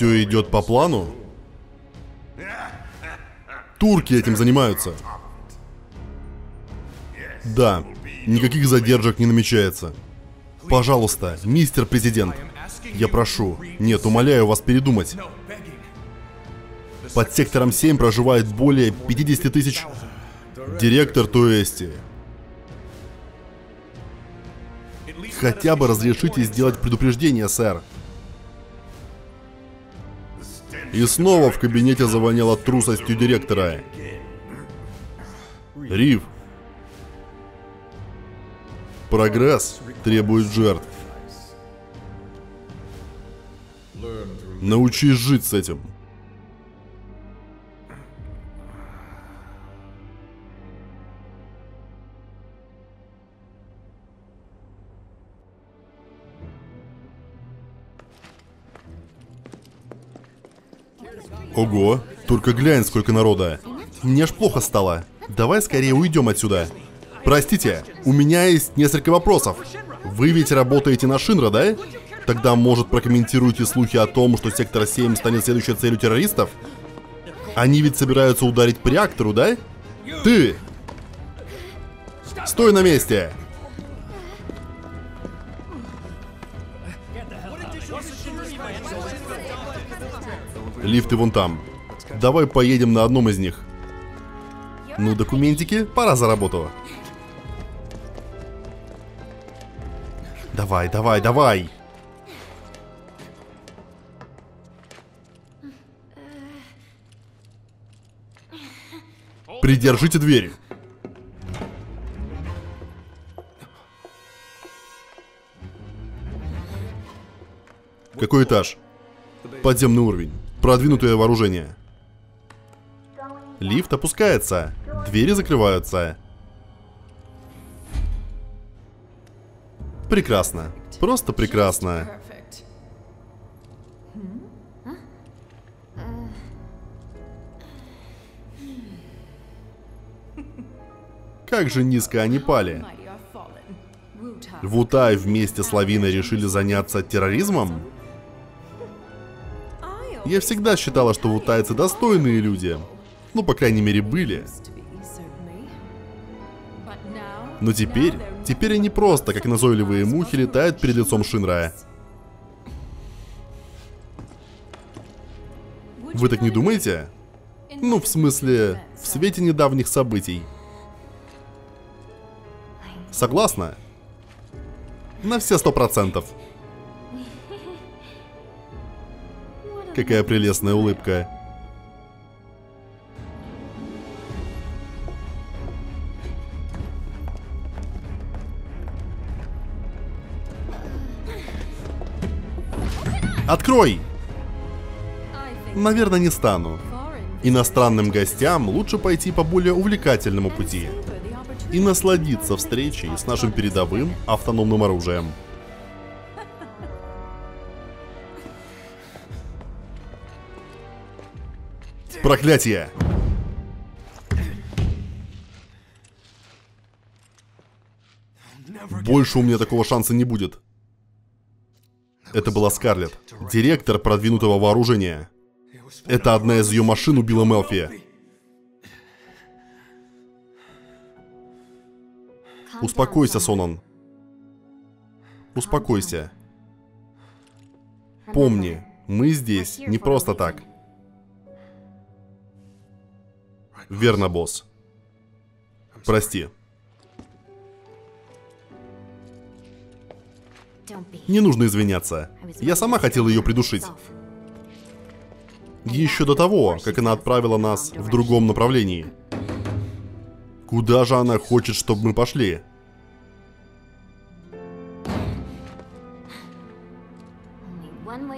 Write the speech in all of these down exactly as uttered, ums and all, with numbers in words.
все идет по плану? Турки этим занимаются. Да, никаких задержек не намечается. Пожалуйста, мистер президент, я прошу, нет, умоляю вас передумать. Под сектором семь проживает более пятидесяти тысяч... Директор Туэсти. Хотя бы разрешите сделать предупреждение, сэр. И снова в кабинете завоняло трусостью директора. Рив. Прогресс требует жертв. Научись жить с этим. Ого, только глянь, сколько народа. Мне ж плохо стало. Давай скорее уйдем отсюда. Простите, у меня есть несколько вопросов. Вы ведь работаете на Шинра, да? Тогда, может, прокомментируйте слухи о том, что Сектор семь станет следующей целью террористов? Они ведь собираются ударить по реактору, да? Ты! Стой на месте! Лифты вон там. Давай поедем на одном из них. Ну, документики, пора за работу. Давай, давай, давай. Придержите дверь. Какой этаж? Подземный уровень. Продвинутое вооружение. Лифт опускается. Двери закрываются. Прекрасно. Просто прекрасно. Как же низко они пали. Вутай вместе с Лавиной решили заняться терроризмом? Я всегда считала, что вутайцы достойные люди. Ну, по крайней мере, были. Но теперь, теперь они просто, как назойливые мухи, летают перед лицом Шинра. Вы так не думаете? Ну, в смысле, в свете недавних событий. Согласна? На все сто процентов. Какая прелестная улыбка. Открой! Наверное, не стану. Иностранным гостям лучше пойти по более увлекательному пути и насладиться встречей с нашим передовым автономным оружием. Проклятие! Больше у меня такого шанса не будет. Это была Скарлетт, директор продвинутого вооружения. Это одна из ее машин убила Мелфи. Успокойся, Сонон. Успокойся. Помни, мы здесь не просто так. Верно, босс. Прости. Не нужно извиняться. Я сама хотела ее придушить. Еще до того, как она отправила нас в другом направлении. Куда же она хочет, чтобы мы пошли?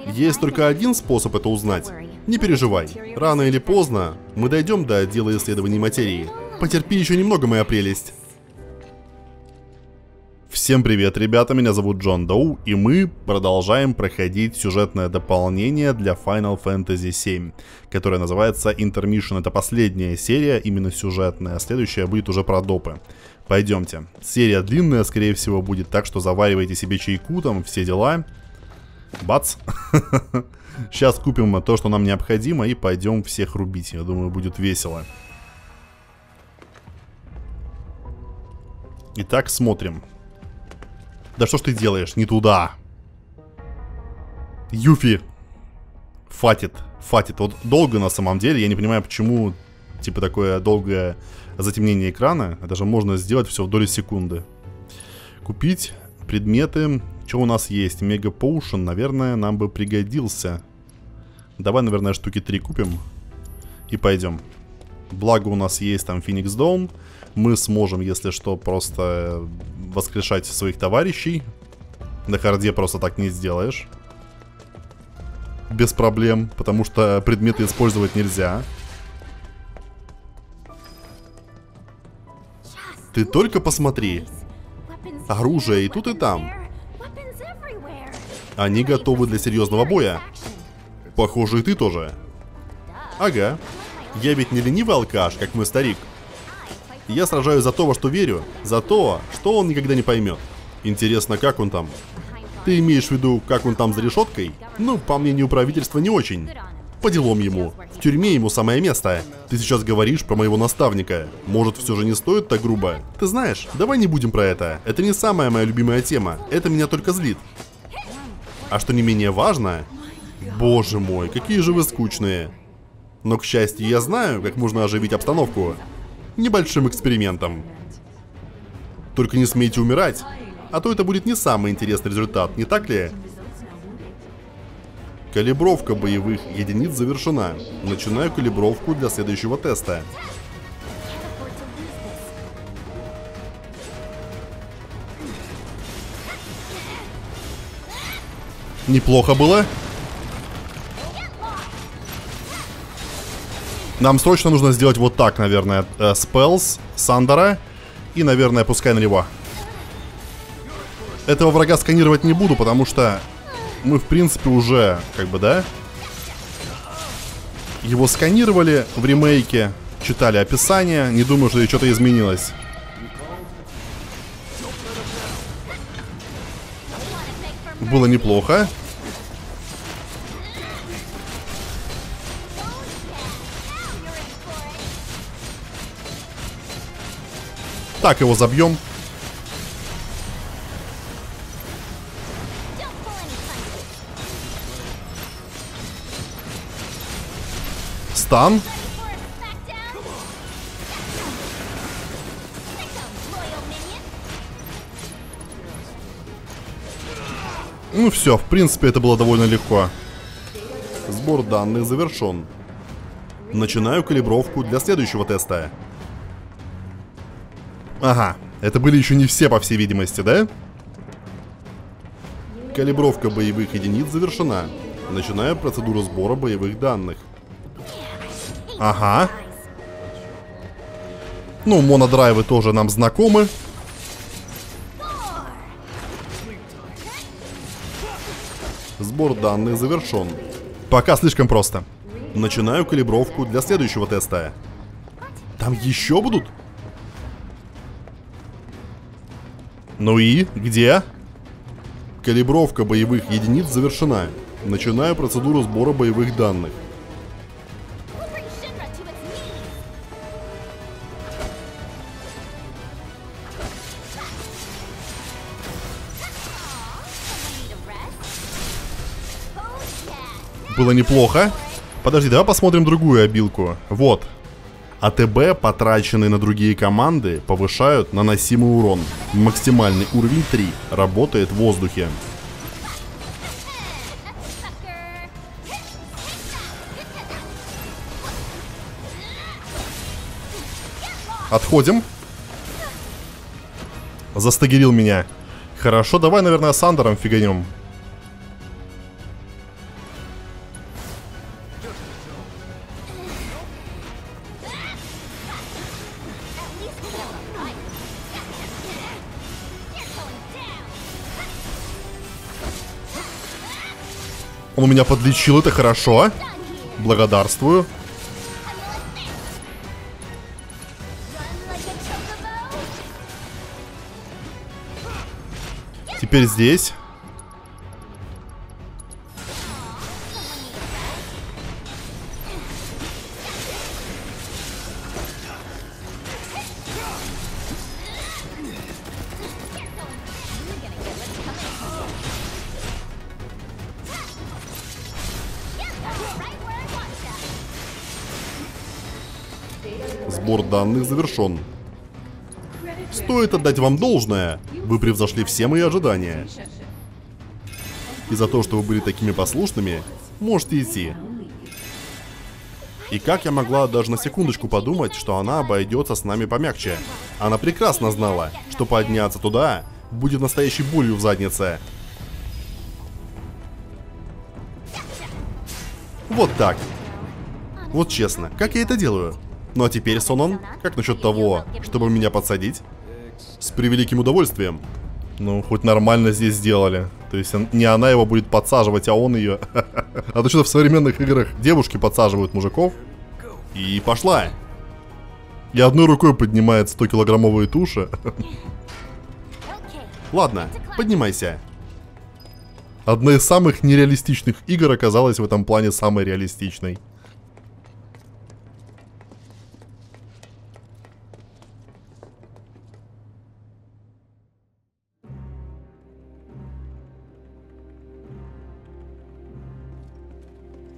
Есть только один способ это узнать. Не переживай, рано или поздно мы дойдем до отдела исследований материи. Потерпи еще немного, моя прелесть. Всем привет, ребята, меня зовут Джон Доу, и мы продолжаем проходить сюжетное дополнение для Final Fantasy семь, которое называется Intermission. Это последняя серия, именно сюжетная, следующая будет уже про допы. Пойдемте. Серия длинная, скорее всего, будет, так что заваривайте себе чайку, там, все дела. Бац. Сейчас купим то, что нам необходимо, и пойдем всех рубить. Я думаю, будет весело. Итак, смотрим. Да что ж ты делаешь? Не туда. Юфи. Хватит. Хватит. Вот долго на самом деле. Я не понимаю, почему, типа, такое долгое затемнение экрана. Это же можно сделать все в доли секунды. Купить предметы. Что у нас есть? Мега-поушен, наверное, нам бы пригодился. Давай, наверное, штуки три купим. И пойдем. Благо у нас есть там Феникс Дом. Мы сможем, если что, просто воскрешать своих товарищей. На харде просто так не сделаешь. Без проблем, потому что предметы использовать нельзя. Ты только посмотри. Оружие и тут, и там. Они готовы для серьезного боя. Похоже, и ты тоже. Ага. Я ведь не ленивый алкаш, как мой старик. Я сражаюсь за то, во что верю. За то, что он никогда не поймет. Интересно, как он там? Ты имеешь в виду, как он там за решеткой? Ну, по мнению правительства, не очень. По делам ему. В тюрьме ему самое место. Ты сейчас говоришь про моего наставника. Может, все же не стоит так грубо? Ты знаешь, давай не будем про это. Это не самая моя любимая тема. Это меня только злит. А что не менее важно... Боже мой, какие же вы скучные. Но, к счастью, я знаю, как можно оживить обстановку. Небольшим экспериментом. Только не смейте умирать. А то это будет не самый интересный результат, не так ли? Калибровка боевых единиц завершена. Начинаю калибровку для следующего теста. Неплохо было. Нам срочно нужно сделать вот так, наверное. Спелс, Сандера. И, наверное, пускай на него. Этого врага сканировать не буду, потому что мы, в принципе, уже, как бы, да? Его сканировали в ремейке, читали описание, не думаю, что что-то изменилось. Было неплохо. Так, его забьем. Стан. Ну все, в принципе, это было довольно легко. Сбор данных завершен. Начинаю калибровку для следующего теста. Ага, это были еще не все, по всей видимости, да? Калибровка боевых единиц завершена. Начинаю процедуру сбора боевых данных. Ага. Ну, монодрайвы тоже нам знакомы. Сбор данных завершен. Пока слишком просто. Начинаю калибровку для следующего теста. Там еще будут? Ну и? Где? Калибровка боевых единиц завершена. Начинаю процедуру сбора боевых данных. Было неплохо. Подожди, давай посмотрим другую обилку. Вот. АТБ, потраченные на другие команды, повышают наносимый урон. Максимальный уровень три. Работает в воздухе. Отходим. Застагерил меня. Хорошо, давай, наверное, с Андером фиганем. Он меня подлечил, это хорошо. Благодарствую. Теперь здесь. Сбор данных завершен. Стоит отдать вам должное. Вы превзошли все мои ожидания. И за то, что вы были такими послушными, можете идти. И как я могла даже на секундочку подумать, что она обойдется с нами помягче? Она прекрасно знала, что подняться туда будет настоящей болью в заднице. Вот так. Вот честно, как я это делаю? Ну а теперь, Сонон, как насчет того, чтобы меня подсадить? С превеликим удовольствием. Ну, хоть нормально здесь сделали. То есть не она его будет подсаживать, а он ее. А то что-то в современных играх девушки подсаживают мужиков. И пошла. И одной рукой поднимает сто килограммовые туши. Ладно, поднимайся. Одна из самых нереалистичных игр оказалась в этом плане самой реалистичной.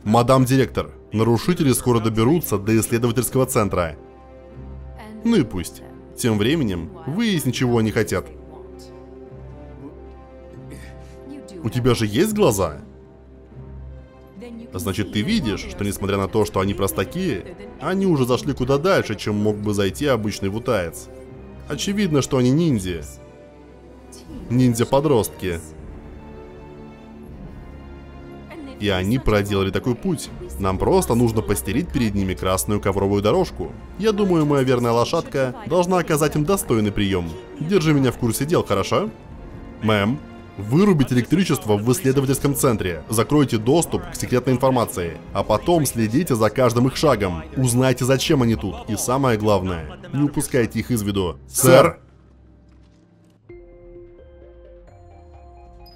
Мадам директор, нарушители скоро доберутся до исследовательского центра. Ну и пусть. Тем временем, выяснить, чего они хотят. У тебя же есть глаза? Значит, ты видишь, что несмотря на то, что они простаки, они уже зашли куда дальше, чем мог бы зайти обычный вутаец. Очевидно, что они ниндзя. Ниндзя-подростки. И они проделали такой путь. Нам просто нужно постелить перед ними красную ковровую дорожку. Я думаю, моя верная лошадка должна оказать им достойный прием. Держи меня в курсе дел, хорошо? Мэм, вырубить электричество в исследовательском центре. Закройте доступ к секретной информации. А потом следите за каждым их шагом. Узнайте, зачем они тут. И самое главное, не упускайте их из виду. Сэр!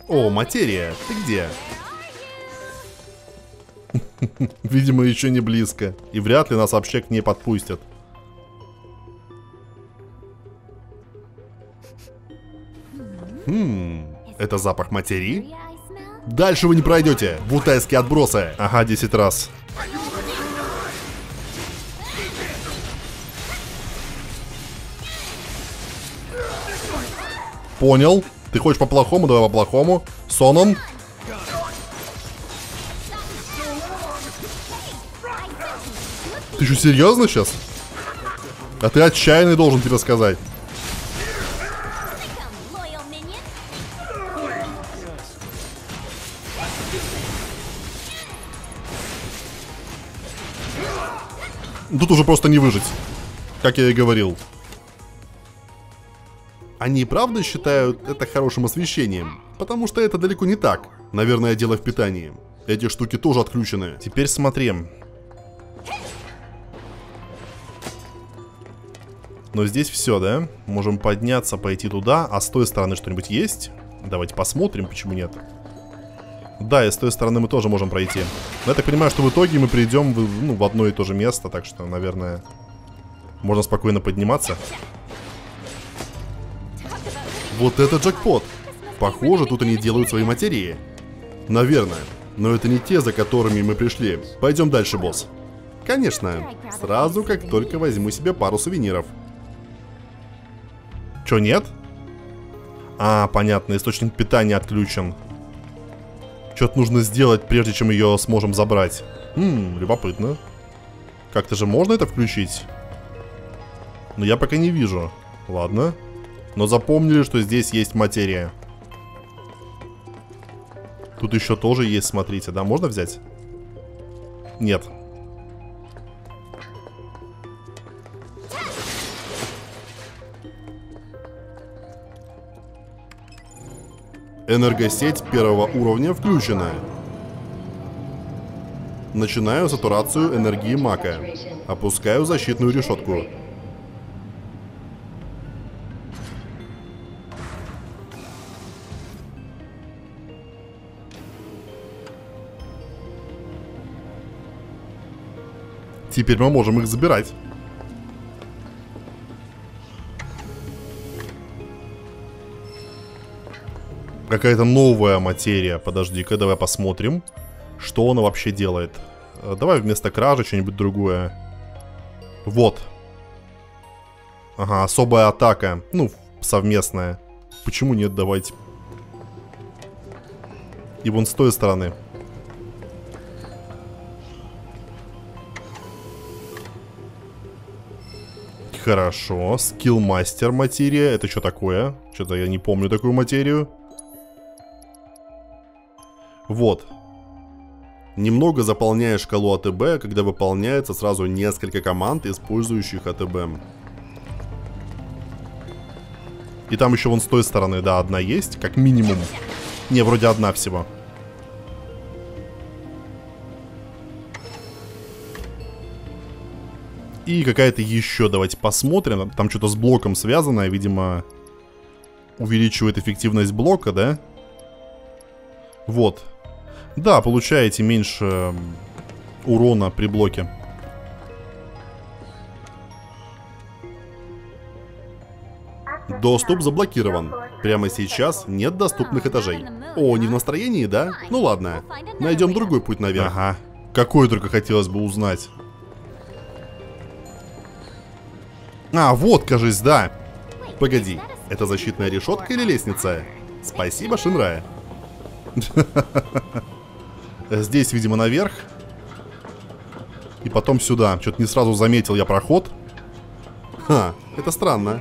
О, материя, ты где? Видимо, еще не близко. И вряд ли нас вообще к ней подпустят. Хм, это запах материи? Дальше вы не пройдете, вутайские отбросы. Ага, десять раз. Понял. Ты хочешь по-плохому, давай по-плохому. Сонон. Ты что, серьезно сейчас? А ты отчаянный, должен тебе сказать. Тут уже просто не выжить, как я и говорил. Они и правда считают это хорошим освещением, потому что это далеко не так. Наверное, дело в питании. Эти штуки тоже отключены. Теперь смотри. Но здесь все, да? Можем подняться, пойти туда. А с той стороны что-нибудь есть? Давайте посмотрим, почему нет. Да, и с той стороны мы тоже можем пройти. Но я так понимаю, что в итоге мы придем в, ну, в одно и то же место. Так что, наверное, можно спокойно подниматься. Вот это джекпот! Похоже, тут они делают свои материи. Наверное. Но это не те, за которыми мы пришли. Пойдем дальше, босс. Конечно. Сразу, как только возьму себе пару сувениров. Чё, нет? А, понятно, источник питания отключен. Что-то нужно сделать, прежде чем ее сможем забрать. Ммм, любопытно. Как-то же можно это включить? Но я пока не вижу. Ладно. Но запомнили, что здесь есть материя. Тут еще тоже есть, смотрите, да? Можно взять? Нет. Энергосеть первого уровня включена. Начинаю сатурацию энергии мака. Опускаю защитную решетку. Теперь мы можем их забирать. Какая-то новая материя. Подожди-ка, давай посмотрим, что она вообще делает. Давай вместо кражи что-нибудь другое. Вот. Ага, особая атака. Ну, совместная. Почему нет? Давайте. И вон с той стороны. Хорошо. Скиллмастер материя. Это что такое? Что-то я не помню такую материю. Вот. Немного заполняешь шкалу АТБ, когда выполняется сразу несколько команд, использующих АТБ. И там еще вон с той стороны, да, одна есть, как минимум. Не, вроде одна всего. И какая-то еще, давайте посмотрим. Там что-то с блоком связанное, видимо, увеличивает эффективность блока, да? Вот. Да, получаете меньше урона при блоке. Доступ заблокирован. Прямо сейчас нет доступных этажей. О, не в настроении, да? Ну ладно. Найдем другой путь наверх. Ага. Какой только хотелось бы узнать. А, вот, кажись, да. Погоди. Это защитная решетка или лестница? Спасибо, Шинра. Здесь, видимо, наверх. И потом сюда. Что-то не сразу заметил я проход. Ха, это странно.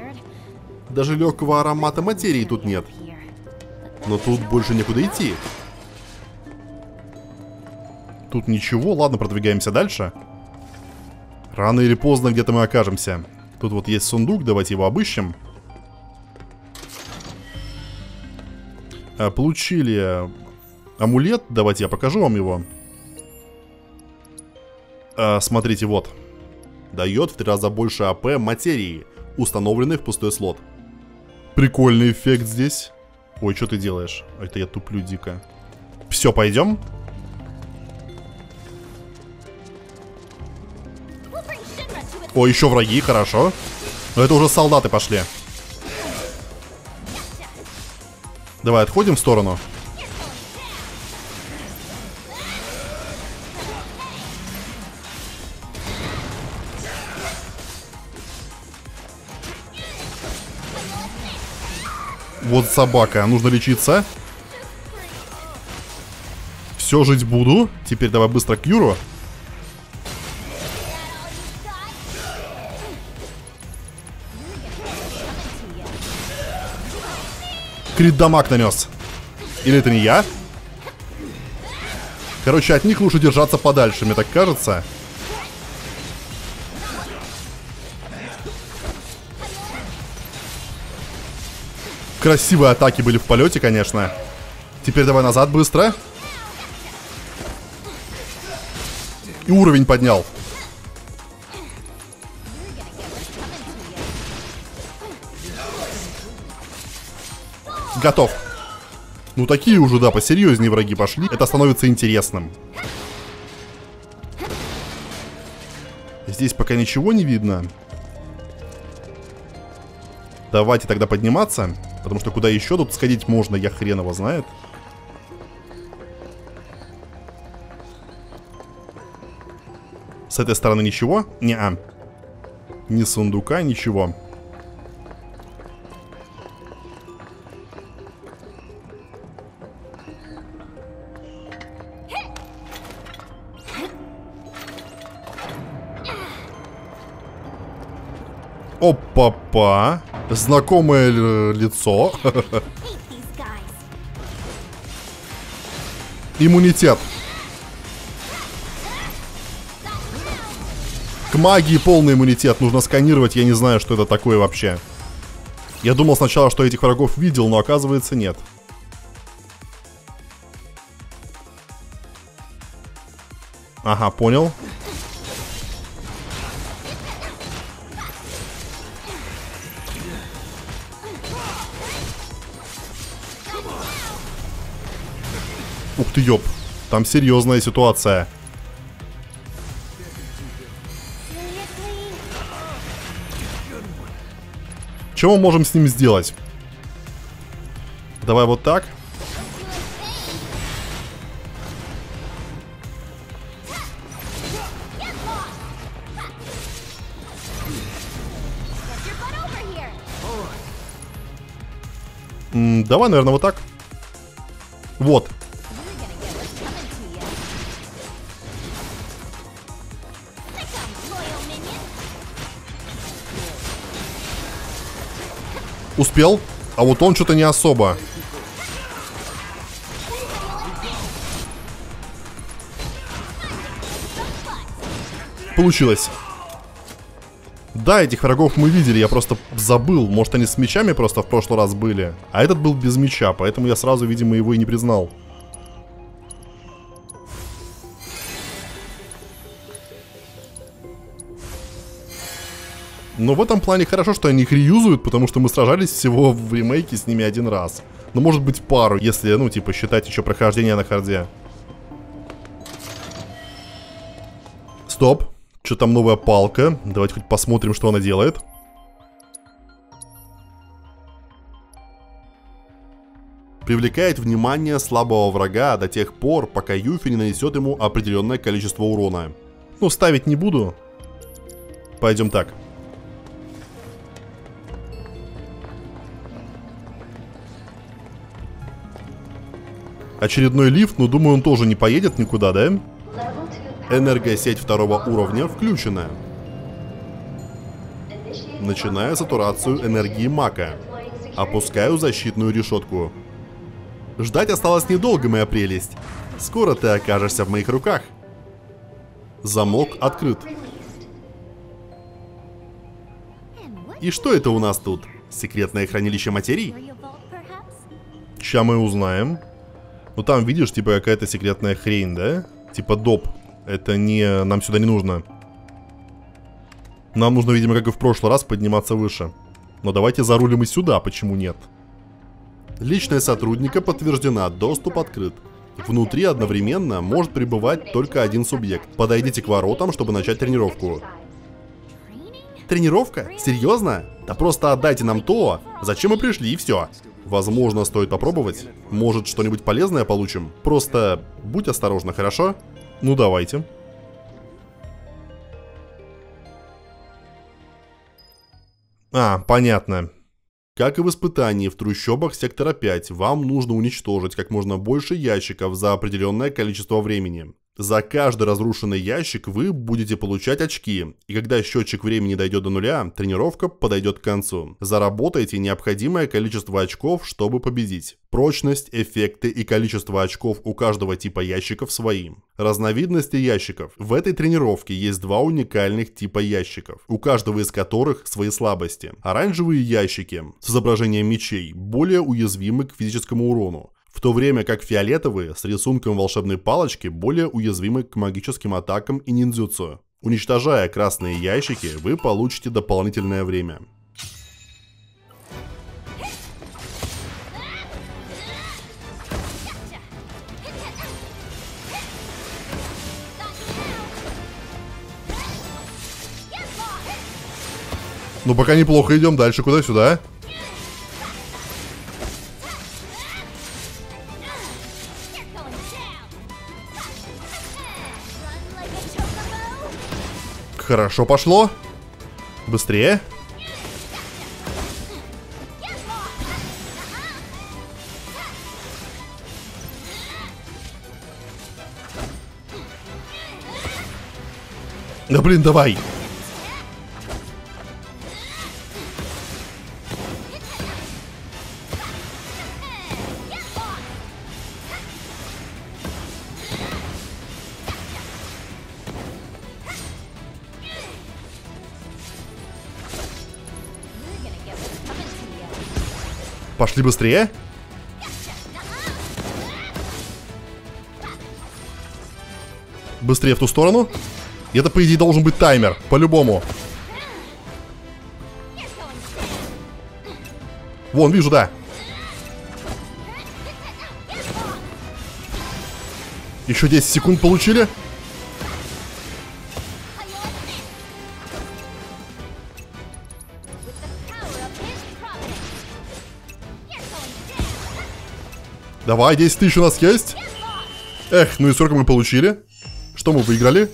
Даже легкого аромата материи тут нет. Но тут больше некуда идти. Тут ничего. Ладно, продвигаемся дальше. Рано или поздно где-то мы окажемся. Тут вот есть сундук, давайте его обыщем. Получили амулет. Давайте я покажу вам его. Смотрите, вот. Дает в три раза больше АП материи, установленной в пустой слот. Прикольный эффект здесь. Ой, что ты делаешь? Это я туплю дико. Все, пойдем. О, еще враги, хорошо. Но это уже солдаты пошли. Давай, отходим в сторону. Вот собака, нужно лечиться. Все, жить буду. Теперь давай быстро к Юру. Крит дамаг нанес. Или это не я? Короче, от них лучше держаться подальше, мне так кажется. Красивые атаки были в полете, конечно. Теперь давай назад быстро. И уровень поднял. Готов. Ну такие уже, да, посерьезнее враги пошли. Это становится интересным. Здесь пока ничего не видно. Давайте тогда подниматься. Потому что куда еще тут сходить можно, я хрен его знает. С этой стороны ничего? Не-а. Ни сундука, ничего. Опа-па. Знакомое лицо. Иммунитет. К магии полный иммунитет. Нужно сканировать. Я не знаю, что это такое вообще. Я думал сначала, что этих врагов видел, но оказывается нет. Ага, понял. Ух ты, ёб. Там серьезная ситуация. Чего мы можем с ним сделать? Давай вот так. М-м, давай, наверное, вот так. Вот. Успел, а вот он что-то не особо. Получилось. Да, этих врагов мы видели, я просто забыл. Может, они с мечами просто в прошлый раз были. А этот был без меча, поэтому я сразу, видимо, его и не признал. Но в этом плане хорошо, что они их реюзуют, потому что мы сражались всего в ремейке с ними один раз. Ну, может быть, пару, если, ну, типа, считать еще прохождение на харде. Стоп. Что там новая палка? Давайте хоть посмотрим, что она делает. Привлекает внимание слабого врага до тех пор, пока Юфи не нанесет ему определенное количество урона. Ну, ставить не буду. Пойдем так. Очередной лифт, но думаю, он тоже не поедет никуда, да? Энергосеть второго уровня включена. Начинаю сатурацию энергии мака. Опускаю защитную решетку. Ждать осталось недолго, моя прелесть. Скоро ты окажешься в моих руках. Замок открыт. И что это у нас тут? Секретное хранилище материй? Ща мы узнаем. Ну там, видишь, типа какая-то секретная хрень, да? Типа доп. Это не... Нам сюда не нужно. Нам нужно, видимо, как и в прошлый раз, подниматься выше. Но давайте зарулим и сюда, почему нет? Личная сотрудника подтверждена, доступ открыт. Внутри одновременно может пребывать только один субъект. Подойдите к воротам, чтобы начать тренировку. Тренировка? Серьезно? Да просто отдайте нам то, зачем мы пришли, и все. Возможно, стоит попробовать. Может, что-нибудь полезное получим. Просто будь осторожна, хорошо? Ну, давайте. А, понятно. Как и в испытании в трущобах Сектора пять, вам нужно уничтожить как можно больше ящиков за определенное количество времени. За каждый разрушенный ящик вы будете получать очки, и когда счетчик времени дойдет до нуля, тренировка подойдет к концу. Заработайте необходимое количество очков, чтобы победить. Прочность, эффекты и количество очков у каждого типа ящиков свои. Разновидности ящиков. В этой тренировке есть два уникальных типа ящиков, у каждого из которых свои слабости. Оранжевые ящики с изображением мечей более уязвимы к физическому урону, в то время как фиолетовые с рисунком волшебной палочки более уязвимы к магическим атакам и ниндзюцу. Уничтожая красные ящики, вы получите дополнительное время. Ну пока неплохо идем, дальше куда сюда? Хорошо пошло. Быстрее. Да блин, давай. Пошли быстрее. Быстрее в ту сторону. Это, по идее, должен быть таймер. По-любому. Вон, вижу, да. Еще десять секунд получили. Давай, десять тысяч у нас есть. Эх, ну и сколько мы получили? Что мы выиграли?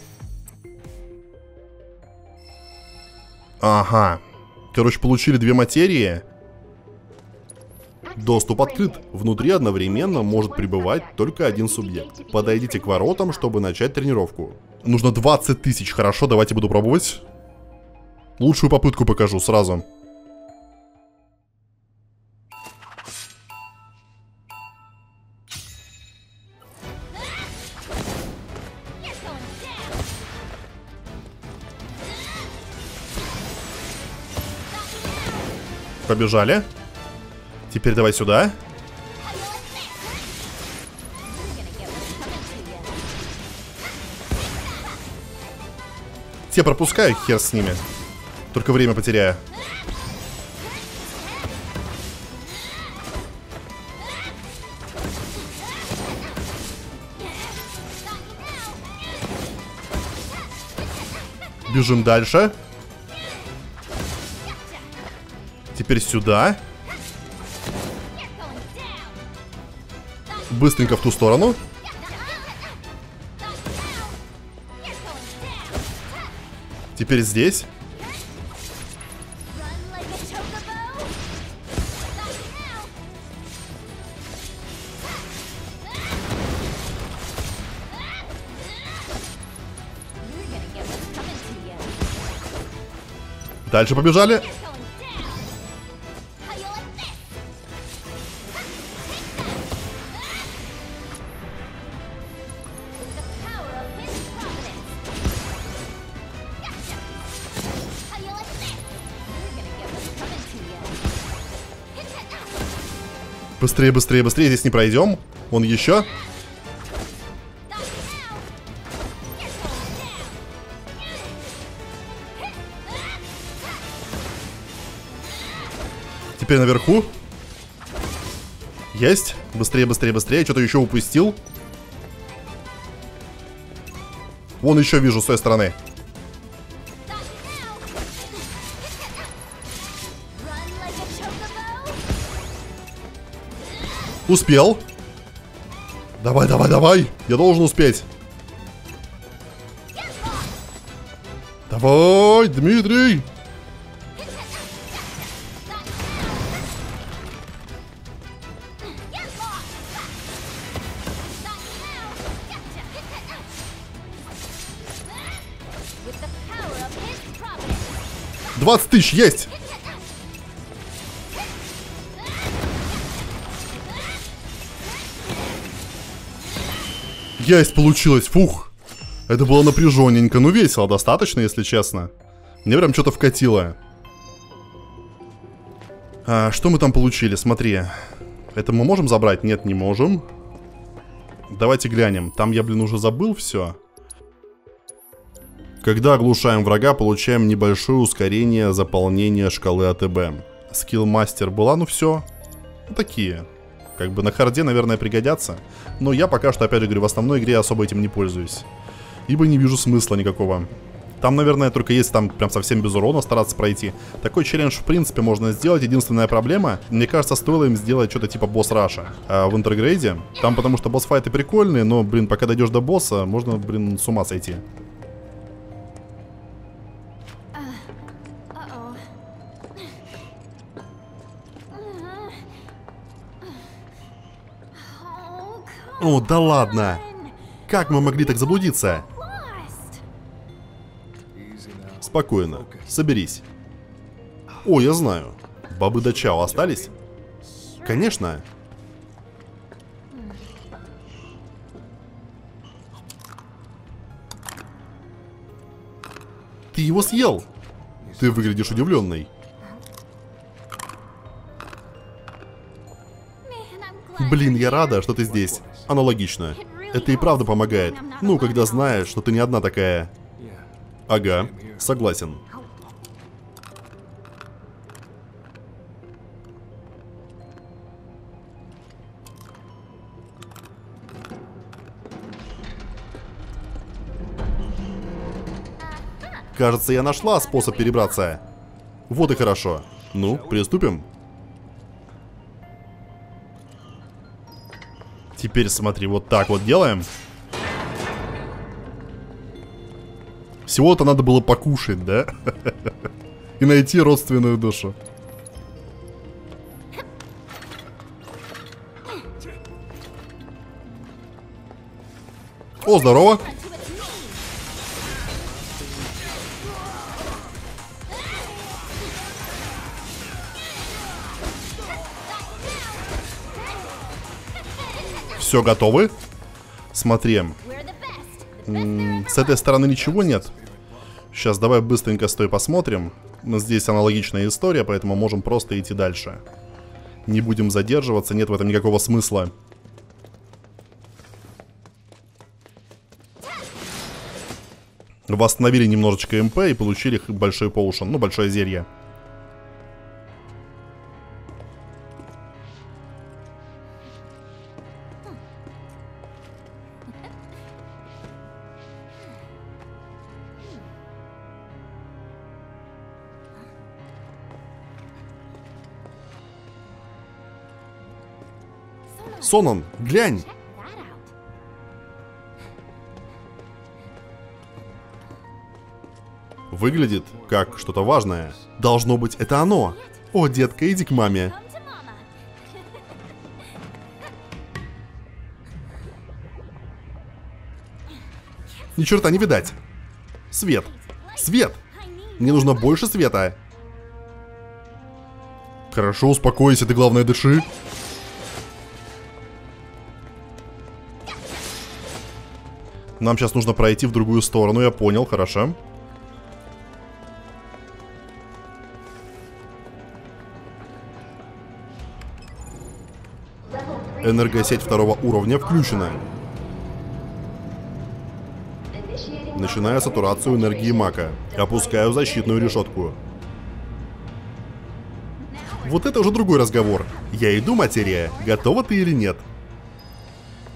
Ага. Короче, получили две материи. Доступ открыт. Внутри одновременно может пребывать только один субъект. Подойдите к воротам, чтобы начать тренировку. Нужно двадцать тысяч. Хорошо, давайте буду пробовать. Лучшую попытку покажу сразу. Побежали. Теперь давай сюда. Те пропускаю, хер с ними. Только время потеряю. Бежим дальше. Теперь сюда. Быстренько в ту сторону. Теперь здесь. Дальше побежали. Быстрее, быстрее, быстрее, здесь не пройдем. Он еще. Теперь наверху. Есть. Быстрее, быстрее, быстрее. Что-то еще упустил. Вон еще вижу с той стороны. Успел. Давай, давай, давай. Я должен успеть. Давай, Дмитрий. двадцать тысяч есть. Есть, получилось, фух. Это было напряженненько, но весело достаточно, если честно. Мне прям что-то вкатило. А, что мы там получили? Смотри. Это мы можем забрать? Нет, не можем. Давайте глянем. Там я, блин, уже забыл все. Когда оглушаем врага, получаем небольшое ускорение заполнения шкалы АТБ. Скилл мастер была, ну все. Вот такие. Как бы на харде, наверное, пригодятся. Но я пока что, опять же говорю, в основной игре особо этим не пользуюсь. Ибо не вижу смысла никакого. Там, наверное, только если там прям совсем без урона стараться пройти. Такой челлендж, в принципе, можно сделать. Единственная проблема, мне кажется, стоило им сделать что-то типа босс-раша а в Интергрейде. Там потому что босс-файты прикольные, но, блин, пока дойдешь до босса, можно, блин, с ума сойти. О, да ладно! Как мы могли так заблудиться? Спокойно, соберись. О, я знаю. Бабы да Чао остались? Конечно. Ты его съел? Ты выглядишь удивленной. Блин, я рада, что ты здесь. Аналогично. Это и правда помогает. Ну, когда знаешь, что ты не одна такая. Ага, согласен. Кажется, я нашла способ перебраться. Вот и хорошо. Ну, приступим. Теперь смотри, вот так вот делаем. Всего-то надо было покушать, да? И найти родственную душу. О, здорово. Все, готовы? Смотри. С этой стороны ничего нет. Сейчас давай быстренько стой посмотрим. Но здесь аналогичная история, поэтому можем просто идти дальше. Не будем задерживаться, нет в этом никакого смысла. Восстановили немножечко эм пэ и получили большой поушен, ну большое зелье. Сонон, глянь! Выглядит как что-то важное. Должно быть, это оно. О, детка, иди к маме. Ни черта не видать. Свет. Свет! Мне нужно больше света. Хорошо, успокойся, ты, главное, дыши. Нам сейчас нужно пройти в другую сторону, я понял, хорошо. Энергосеть второго уровня включена. Начинаю сатурацию энергии мака. Опускаю защитную решетку. Вот это уже другой разговор. Я иду, материя. Готова ты или нет?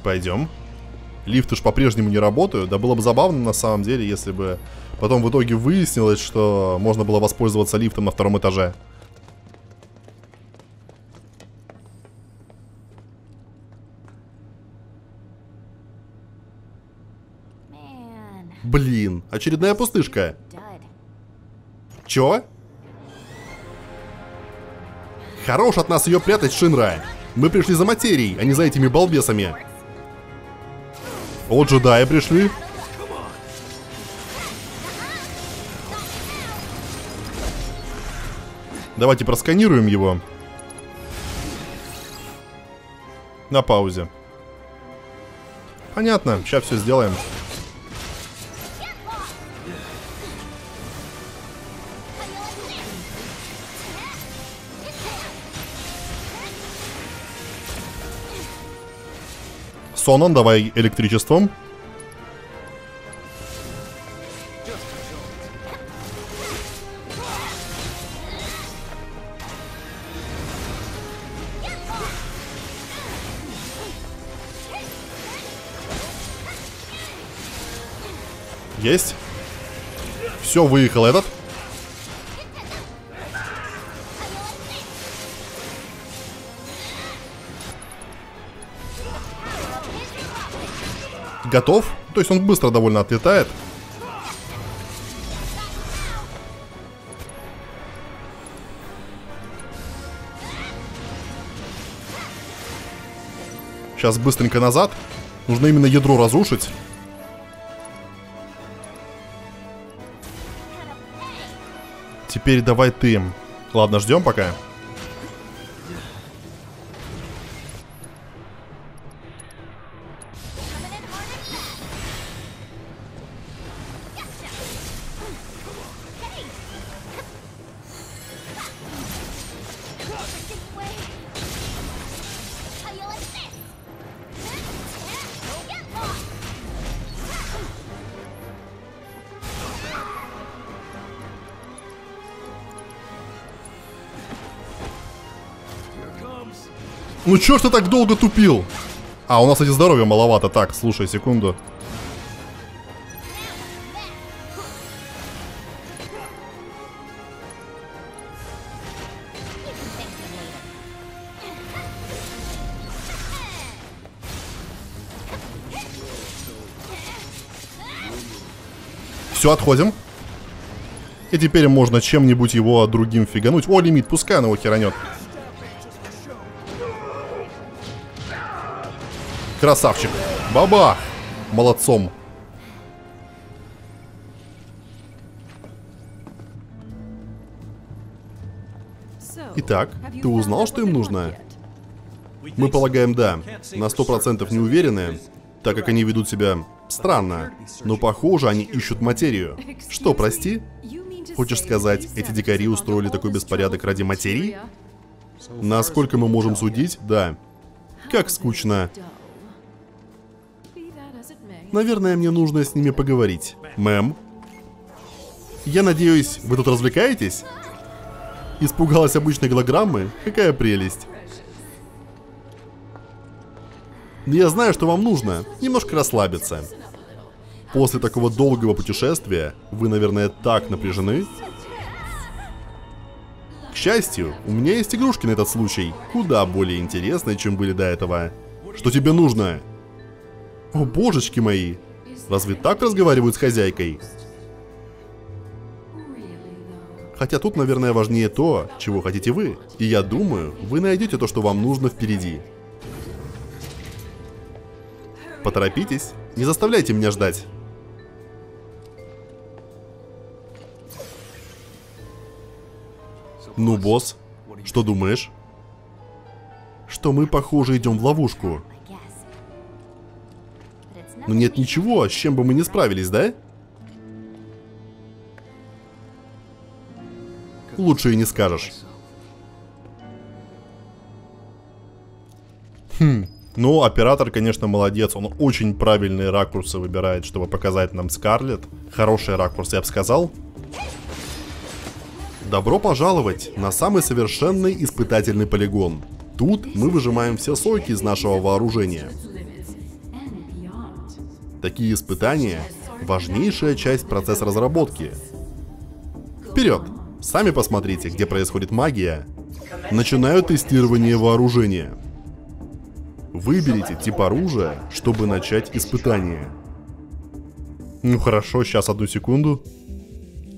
Пойдем. Лифты ж по-прежнему не работают. Да было бы забавно на самом деле, если бы потом в итоге выяснилось, что можно было воспользоваться лифтом на втором этаже. Блин, очередная пустышка. Чё? Хорош от нас ее прятать, Шинра. Мы пришли за материей, а не за этими балбесами. О, джедаи пришли. Давайте просканируем его. На паузе. Понятно, сейчас все сделаем. Сонон, давай электричеством. Есть. Все, выехал этот. Готов. То есть он быстро довольно отлетает. Сейчас быстренько назад. Нужно именно ядро разрушить. Теперь давай ты. Ладно, ждем пока. Ну чё ж ты так долго тупил? А, у нас, кстати, здоровья маловато. Так, слушай, секунду. Все, отходим. И теперь можно чем-нибудь его другим фигануть. О, лимит, пускай он его херанет. Красавчик. Бабах. молодцом. Итак, ты узнал, что им нужно? Мы полагаем, да. На сто процентов не уверены, так как они ведут себя странно. Но похоже, они ищут материю. Что, прости? Хочешь сказать, эти дикари устроили такой беспорядок ради материи? Насколько мы можем судить, да. Как скучно. Наверное, мне нужно с ними поговорить. Мэм? Я надеюсь, вы тут развлекаетесь? Испугалась обычной голограммы? Какая прелесть. Я знаю, что вам нужно. Немножко расслабиться. После такого долгого путешествия вы, наверное, так напряжены. К счастью, у меня есть игрушки на этот случай. Куда более интересные, чем были до этого. Что тебе нужно? О, божечки мои. Разве так разговаривают с хозяйкой? Хотя тут, наверное, важнее то, чего хотите вы. И я думаю, вы найдете то, что вам нужно впереди. Поторопитесь, не заставляйте меня ждать. Ну, босс, что думаешь? Что мы, похоже, идем в ловушку. Но нет ничего, с чем бы мы не справились, да? Лучше и не скажешь. Хм. Ну, оператор, конечно, молодец. Он очень правильные ракурсы выбирает, чтобы показать нам Скарлетт. Хороший ракурс, я бы сказал. Добро пожаловать на самый совершенный испытательный полигон. Тут мы выжимаем все соки из нашего вооружения. Такие испытания – важнейшая часть процесса разработки. Вперед! Сами посмотрите, где происходит магия. Начинаю тестирование вооружения. Выберите тип оружия, чтобы начать испытание. Ну хорошо, сейчас одну секунду.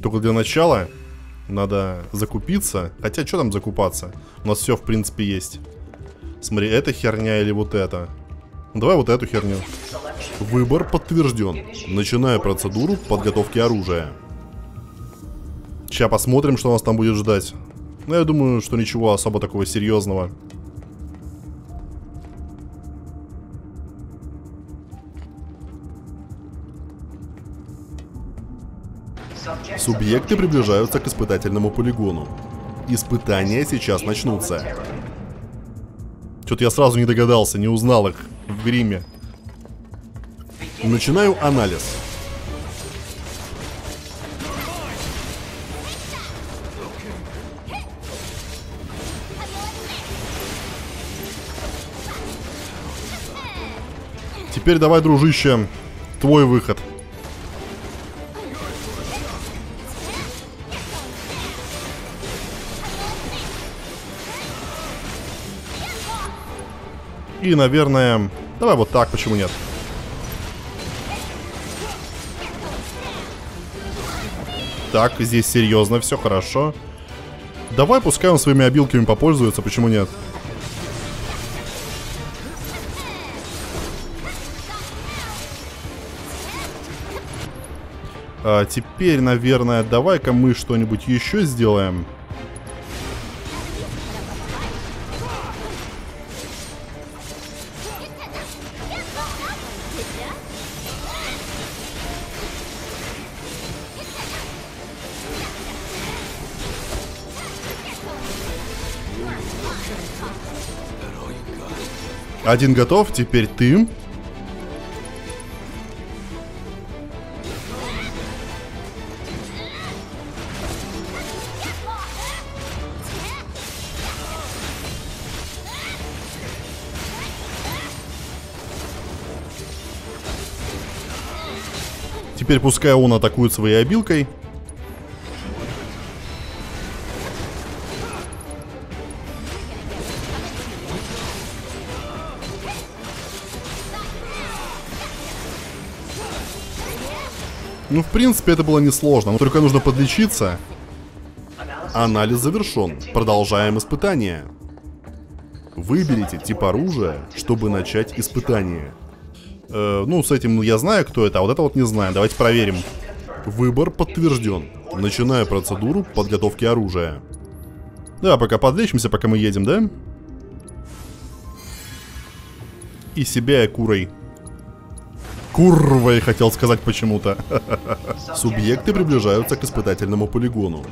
Только для начала надо закупиться. Хотя, что там закупаться? У нас все, в принципе, есть. Смотри, эта херня или вот это. Давай вот эту херню. Выбор подтвержден. Начинаю процедуру подготовки оружия. Сейчас посмотрим, что нас там будет ждать. Но я думаю, что ничего особо такого серьезного. Субъекты приближаются к испытательному полигону. Испытания сейчас начнутся. Что-то я сразу не догадался, не узнал их в гриме. Начинаю анализ. Теперь давай, дружище, твой выход. И, наверное, давай вот так, почему нет? Так, здесь серьезно, все хорошо. Давай, пускай он своими обилками попользуется, почему нет? А теперь, наверное, давай-ка мы что-нибудь еще сделаем. Один готов, теперь ты. Теперь пускай он атакует своей обилкой. Ну, в принципе, это было несложно, но только нужно подлечиться. Анализ завершен. Продолжаем испытание. Выберите тип оружия, чтобы начать испытание. Э, ну, с этим я знаю, кто это, а вот это вот не знаю. Давайте проверим. Выбор подтвержден. Начиная процедуру подготовки оружия. Да, пока подлечимся, пока мы едем, да? И себя, и курой. Курва, я хотел сказать почему-то. Субъекты приближаются к испытательному полигону.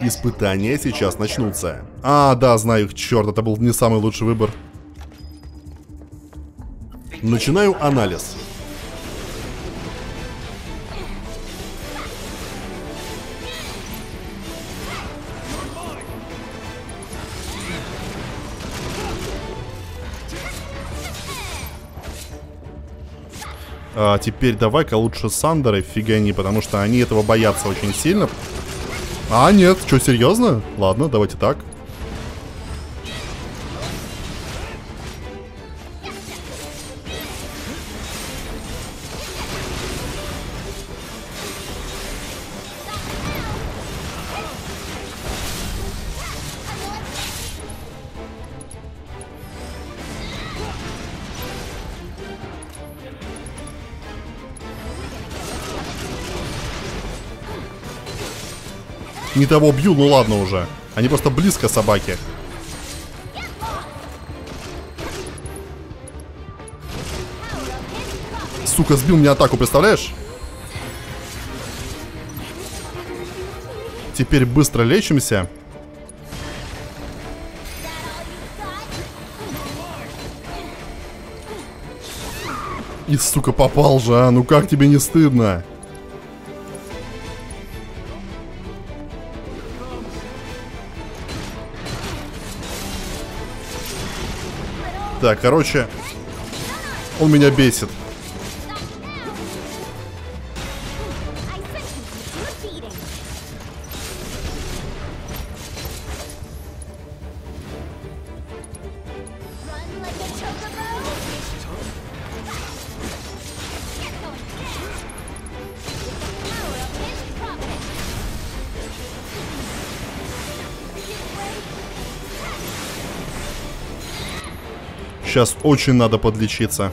Испытания сейчас начнутся. А, да, знаю, черт, это был не самый лучший выбор. Начинаю анализ. А теперь давай-ка лучше Сандеры фигани, потому что они этого боятся очень сильно. А, нет, что, серьезно? Ладно, давайте так. Не того бью, ну ладно уже. Они просто близко, собаки. Сука, сбил мне атаку, представляешь? Теперь быстро лечимся. И, сука, попал же, а? Ну как тебе не стыдно? Так, короче, он меня бесит. Сейчас очень надо подлечиться.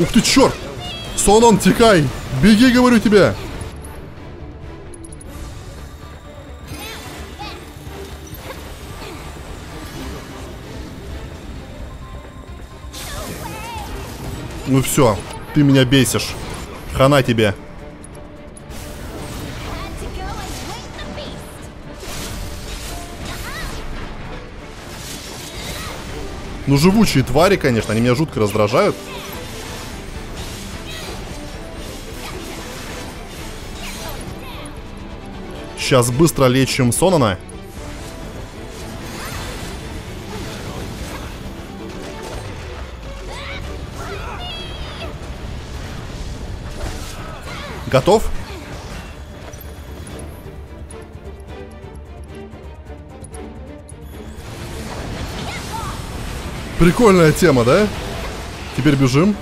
Ух ты, черт! Сонон, текай! Беги, говорю тебе! Ну все, ты меня бесишь. Хана тебе. Ну, живучие твари, конечно, они меня жутко раздражают. Сейчас быстро лечим Сонона. Готов? Прикольная тема, да? Теперь бежим.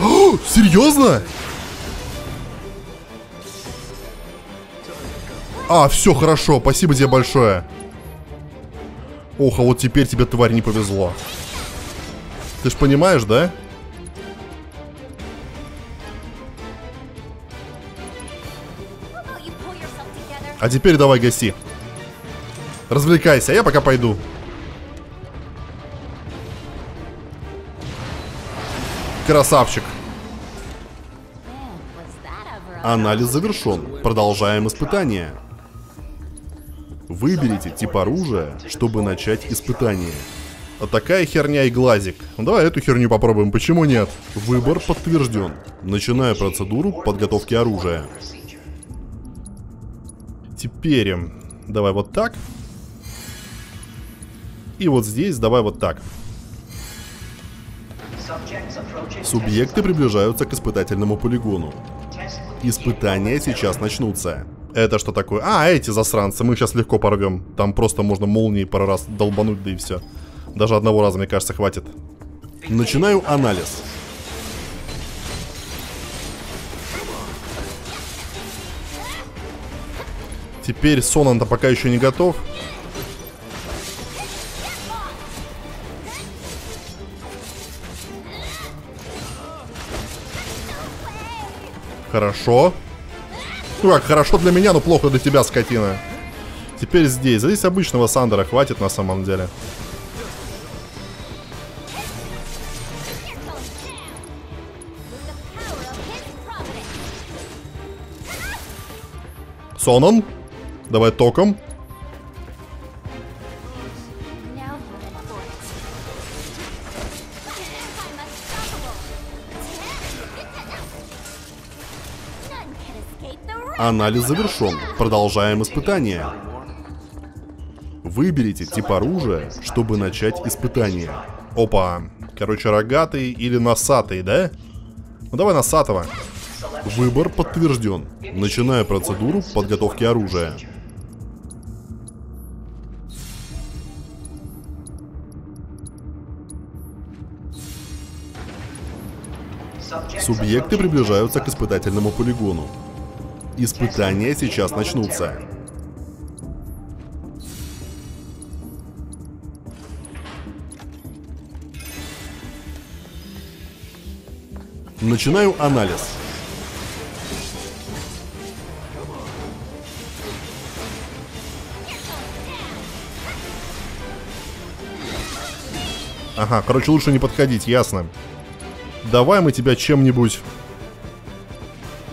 О, серьезно? А, все хорошо, спасибо тебе большое. Ох, а вот теперь тебе, тварь, не повезло. Ты ж понимаешь, да? А теперь давай гаси. Развлекайся, а я пока пойду. Красавчик. Анализ завершен. Продолжаем испытание. Выберите тип оружия, чтобы начать испытание. А такая херня и глазик. Ну, давай эту херню попробуем, почему нет? Выбор подтвержден. Начинаю процедуру подготовки оружия. Теперь, давай вот так. И вот здесь давай вот так. Субъекты приближаются к испытательному полигону. Испытания сейчас начнутся. Это что такое? А, эти засранцы, мы их сейчас легко порвем. Там просто можно молнии пару раз долбануть, да и все. Даже одного раза, мне кажется, хватит. Начинаю анализ. Теперь Сонон-то пока еще не готов. Хорошо. Ну как, хорошо для меня, но плохо для тебя, скотина. Теперь здесь. Здесь обычного Сандера хватит на самом деле. Сонон, давай током. Анализ завершен. Продолжаем испытание. Выберите тип оружия, чтобы начать испытание. Опа. Короче, рогатый или носатый, да? Ну давай носатого. Выбор подтвержден. Начинаю процедуру подготовки оружия. Субъекты приближаются к испытательному полигону. Испытания сейчас начнутся. Начинаю анализ. Ага, короче, лучше не подходить, ясно. Давай мы тебя чем-нибудь...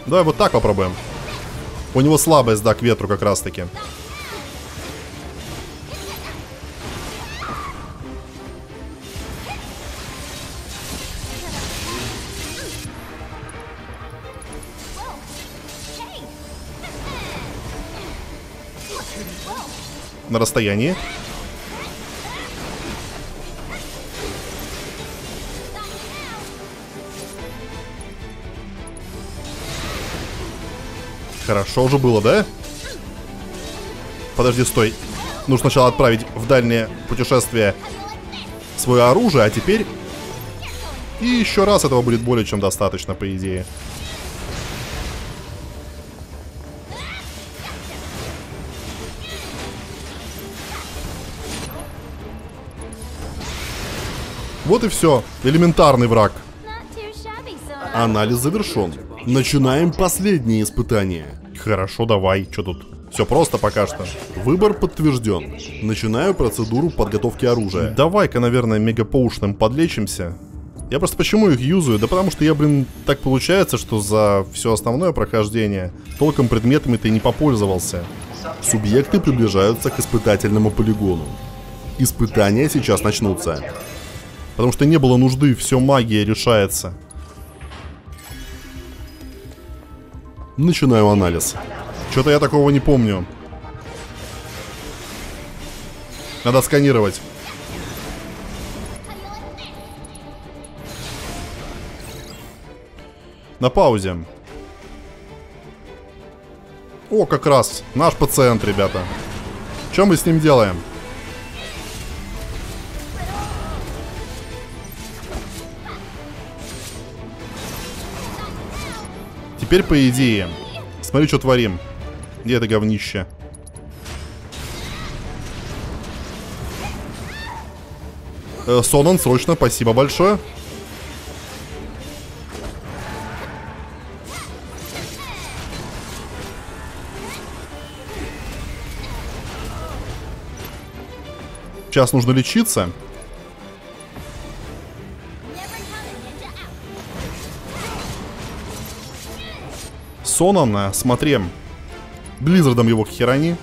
Давай вот так попробуем. У него слабость, да, к ветру как раз-таки. На расстоянии. Хорошо уже было, да? Подожди, стой. Нужно сначала отправить в дальнее путешествие свое оружие, а теперь... И еще раз этого будет более чем достаточно, по идее. Вот и все. Элементарный враг. Анализ завершен. Начинаем последнее испытание. Хорошо, давай. Что тут? Все просто пока что. Выбор подтвержден. Начинаю процедуру подготовки оружия. Давай-ка, наверное, мега-поушным подлечимся. Я просто почему их юзаю? Да потому что я, блин, так получается, что за все основное прохождение толком предметами ты не попользовался. Субъекты приближаются к испытательному полигону. Испытания сейчас начнутся. Потому что не было нужды, все магия решается. Начинаю анализ. Что-то я такого не помню. Надо сканировать. На паузе. О, как раз. Наш пациент, ребята. Что мы с ним делаем? Теперь, по идее, смотри, что творим. Где это говнище? Э, Сонон, срочно, спасибо большое. Сейчас нужно лечиться. Сонона, смотри. Близзардом его к херани.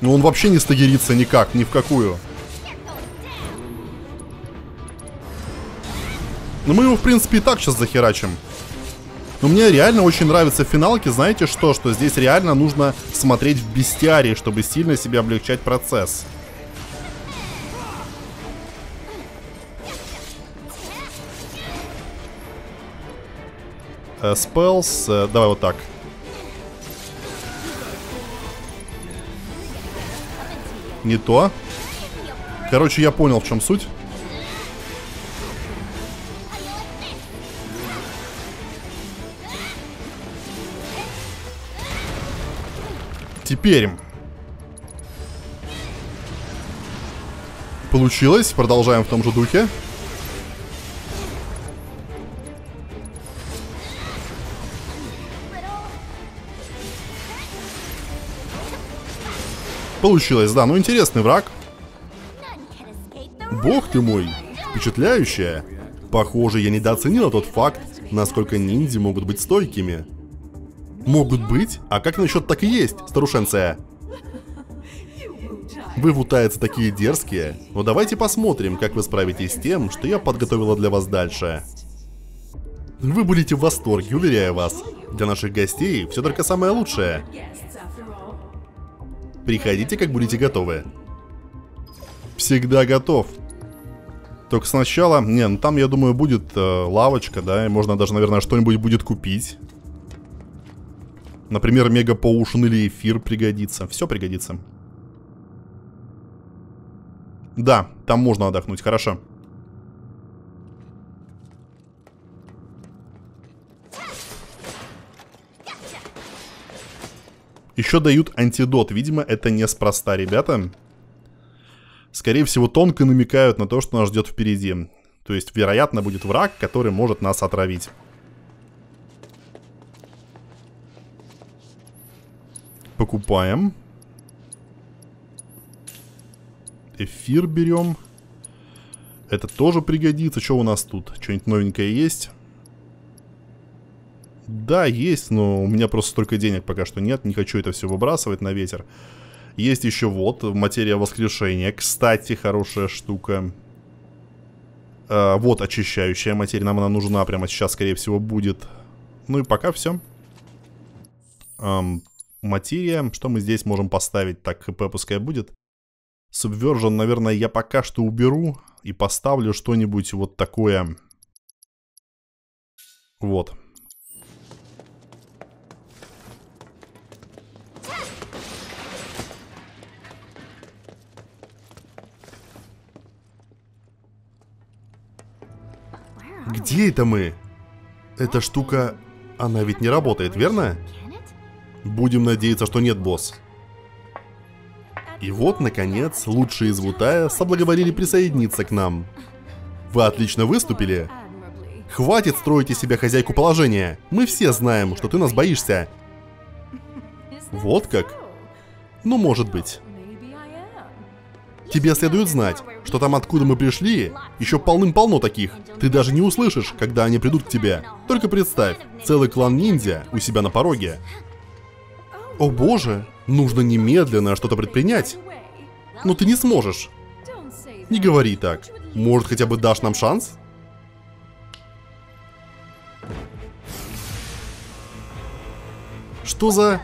Ну он вообще не стагерится никак, ни в какую. Но мы его, в принципе, и так сейчас захерачим. Но мне реально очень нравятся финалки, знаете что? Что здесь реально нужно смотреть в бестиарии, чтобы сильно себе облегчать процесс. Спелс, давай вот так. Не то. Короче, я понял, в чем суть. Теперь получилось, продолжаем в том же духе. Получилось, да, ну интересный враг. Бог ты мой, впечатляющая. Похоже, я недооценила тот факт, насколько ниндзя могут быть стойкими. Могут быть? А как насчет так и есть, старушенция? Вы, вутайцы, такие дерзкие. Но давайте посмотрим, как вы справитесь с тем, что я подготовила для вас дальше. Вы будете в восторге, уверяю вас. Для наших гостей все только самое лучшее. Приходите, как будете готовы. Всегда готов. Только сначала... Не, ну там, я думаю, будет э, лавочка, да? И можно даже, наверное, что-нибудь будет купить. Например, мега-поушен или эфир пригодится. Все пригодится. Да, там можно отдохнуть, хорошо. Еще дают антидот. Видимо, это неспроста, ребята. Скорее всего, тонко намекают на то, что нас ждет впереди. То есть, вероятно, будет враг, который может нас отравить. Покупаем. Эфир берем. Это тоже пригодится. Что у нас тут? Что-нибудь новенькое есть? Да, есть, но у меня просто столько денег пока что нет. Не хочу это все выбрасывать на ветер. Есть еще вот материя воскрешения. Кстати, хорошая штука. А, вот очищающая материя. Нам она нужна прямо сейчас, скорее всего, будет. Ну и пока все. Эм, материя. Что мы здесь можем поставить? Так, хп пускай будет. Субвержен, наверное, я пока что уберу. И поставлю что-нибудь вот такое. Вот. Где это мы? Эта штука... Она ведь не работает, верно? Будем надеяться, что нет, босс. И вот, наконец, лучшие из Вутая соблаговолили присоединиться к нам. Вы отлично выступили. Хватит строить из себя хозяйку положения. Мы все знаем, что ты нас боишься. Вот как? Ну, может быть. Тебе следует знать, что там, откуда мы пришли, еще полным-полно таких. Ты даже не услышишь, когда они придут к тебе. Только представь, целый клан ниндзя у себя на пороге. О боже, нужно немедленно что-то предпринять. Но ты не сможешь. Не говори так. Может, хотя бы дашь нам шанс? Что за...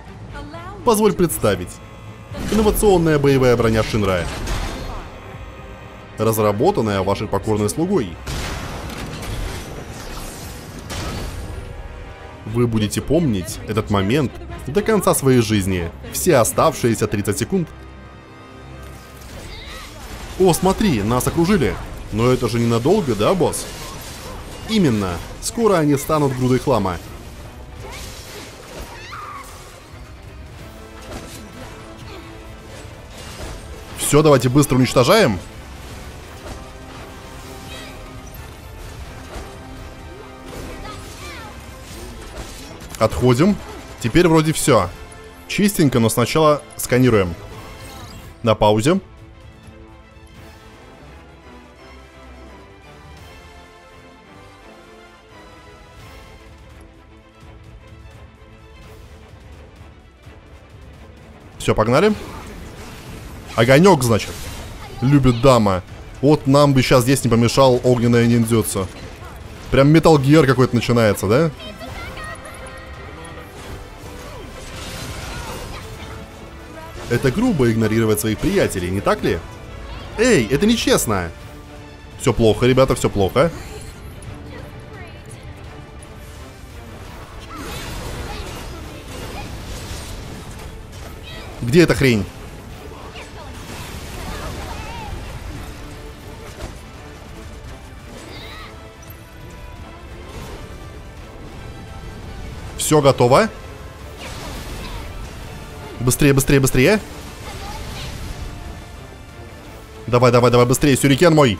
Позволь представить. Инновационная боевая броня Шинра. Разработанная вашей покорной слугой. Вы будете помнить этот момент до конца своей жизни. Все оставшиеся тридцать секунд. О, смотри, нас окружили. Но это же ненадолго, да, босс? Именно. Скоро они станут грудой хлама. Все, давайте быстро уничтожаем. Отходим. Теперь вроде все. Чистенько, но сначала сканируем. На паузе. Все, погнали. Огонек, значит. Любит дама. Вот нам бы сейчас здесь не помешал огненная ниндзюцу. Прям Metal Gear какой-то начинается, да? Это грубо игнорировать своих приятелей, не так ли? Эй, это нечестно! Все плохо, ребята, все плохо. Где эта хрень? Все готово. Быстрее, быстрее, быстрее. Давай, давай, давай, быстрее, сюрикен мой.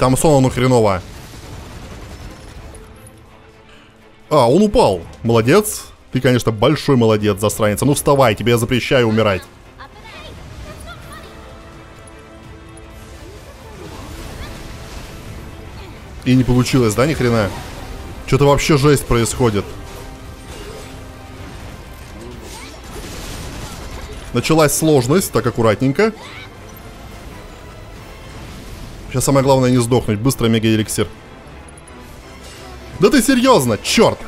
Там Сонону хреново. А, он упал. Молодец. Ты, конечно, большой молодец, засранец. Ну вставай, тебе я запрещаю умирать. И не получилось, да, ни хрена? Что-то вообще жесть происходит. Началась сложность, так аккуратненько. Сейчас самое главное не сдохнуть. Быстро мега-эликсир. Да ты серьезно? Черт!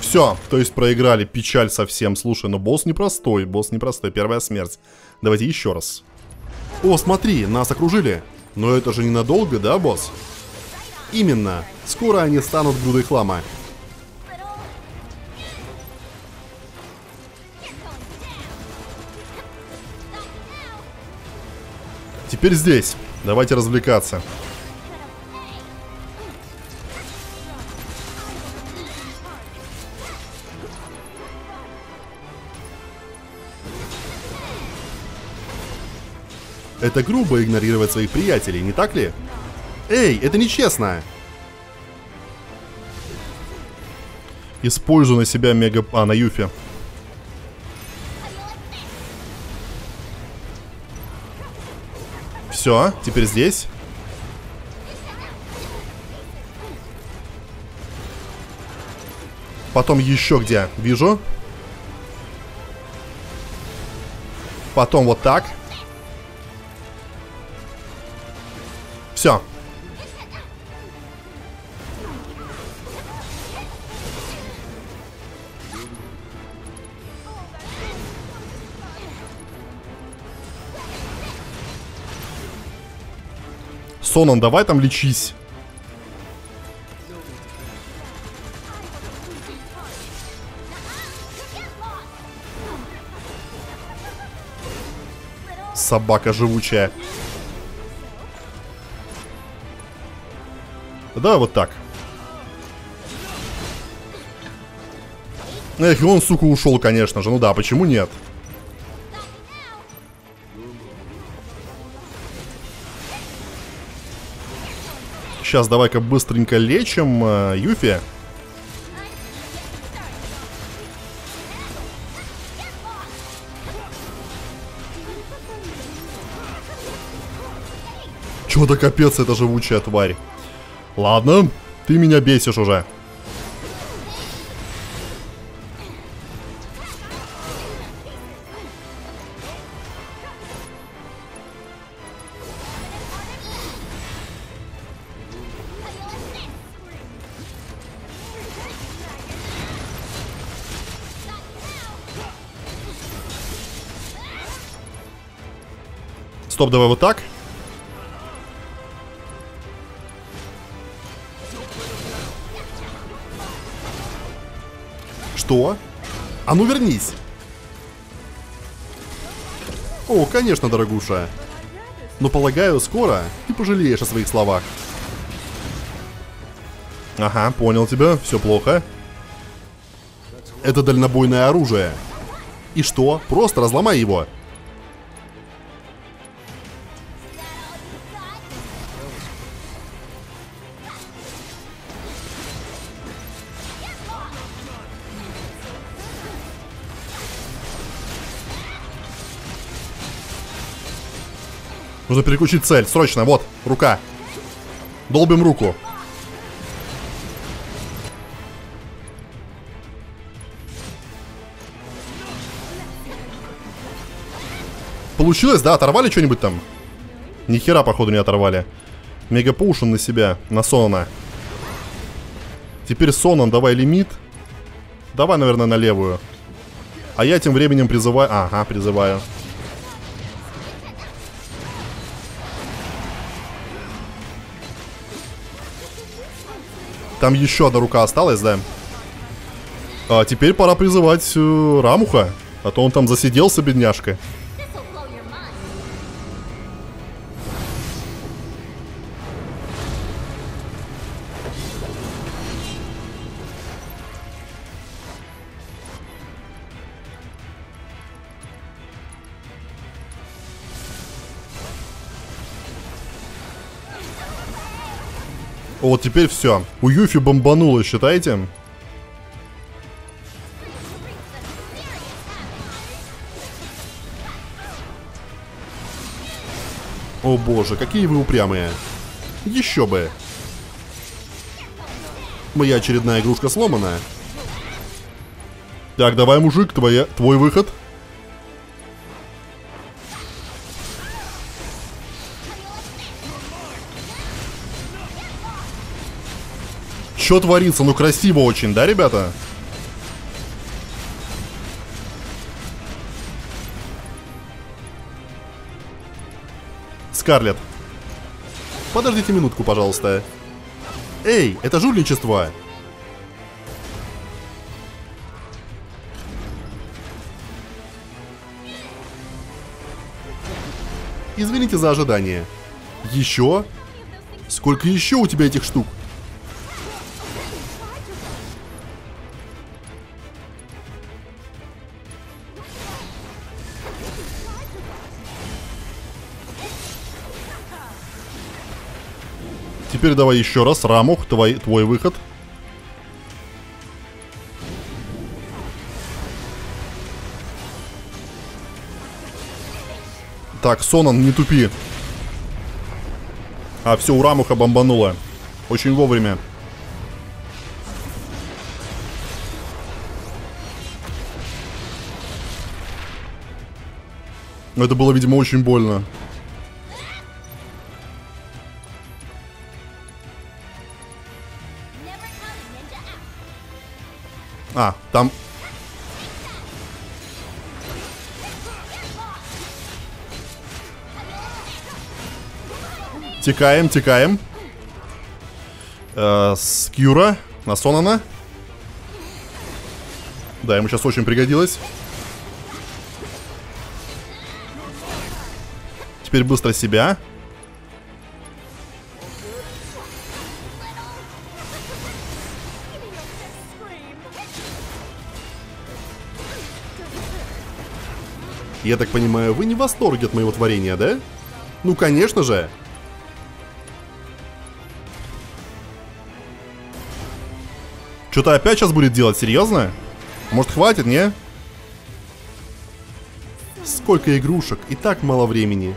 Все, то есть проиграли. Печаль совсем. Слушай, но босс непростой. Босс непростой. Первая смерть. Давайте еще раз. О, смотри, нас окружили. Но это же ненадолго, да, босс? Именно. Скоро они станут грудой хлама. Теперь здесь. Давайте развлекаться. Это грубо игнорировать своих приятелей, не так ли? Эй, это нечестно! Использую на себя мега... А, на Юфи. Все, теперь здесь. Потом еще где? Вижу. Потом вот так. Все. Сонон, давай там лечись. Собака живучая. Да, вот так. Эх, и он, сука, ушел, конечно же. Ну да, почему нет? Сейчас давай-ка быстренько лечим э, Юфи. Чего-то капец, это живучая тварь. Ладно, ты меня бесишь уже. Стоп, давай вот так. Что? А ну вернись. О, конечно, дорогуша. Но полагаю, скоро ты пожалеешь о своих словах. Ага, понял тебя, все плохо. Это дальнобойное оружие. И что? Просто разломай его. Нужно переключить цель. Срочно. Вот. Рука. Долбим руку. Получилось, да? Оторвали что-нибудь там? Ни хера, походу, не оторвали. Мега-поушен на себя. На Сонона. Теперь Сонон. Давай лимит. Давай, наверное, на левую. А я тем временем призываю... Ага, призываю. Там еще одна рука осталась, да? А теперь пора призывать э, Рамуха. А то он там засиделся, бедняжка. Вот теперь все. У Юфи бомбануло, считайте. О боже, какие вы упрямые. Еще бы. Моя очередная игрушка сломана. Так, давай, мужик, твоя, твой выход. Чё творится? Ну красиво очень, да, ребята? Скарлетт. Подождите минутку, пожалуйста. Эй, это жульничество. Извините за ожидание. Еще? Сколько еще у тебя этих штук? Теперь давай еще раз, Рамух, твой, твой выход. Так, Сонон, не тупи. А, все, у Рамуха бомбануло. Очень вовремя. Но это было, видимо, очень больно. А, там... Текаем, текаем. Э, с Кьюра на Сонона. Да, ему сейчас очень пригодилось. Теперь быстро себя. Я так понимаю, вы не в восторге от моего творения, да? Ну, конечно же. Что-то опять сейчас будет делать, серьезно? Может, хватит, не? Сколько игрушек, и так мало времени.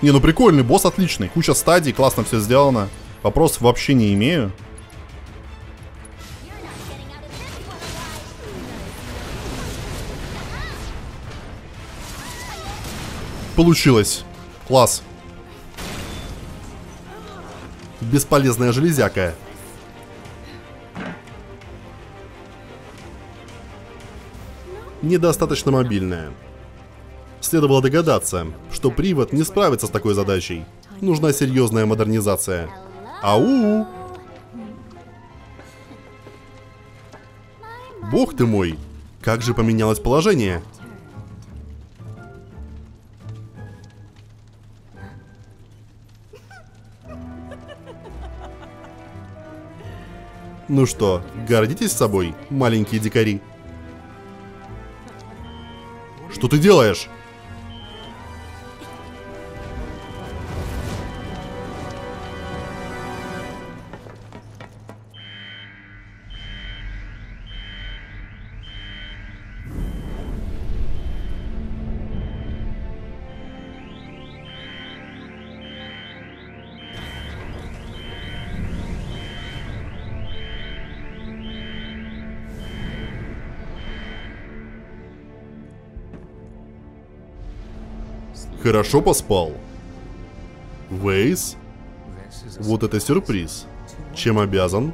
Не, ну прикольный, босс отличный. Куча стадий, классно все сделано. Вопросов вообще не имею. Получилось. Класс. Бесполезная железяка. Недостаточно мобильная. Следовало догадаться, что привод не справится с такой задачей. Нужна серьезная модернизация. Ау! Бог ты мой! Как же поменялось положение? Ну что, гордитесь собой, маленькие дикари? Что ты делаешь? Хорошо поспал. Вайс? Вот это сюрприз. Чем обязан?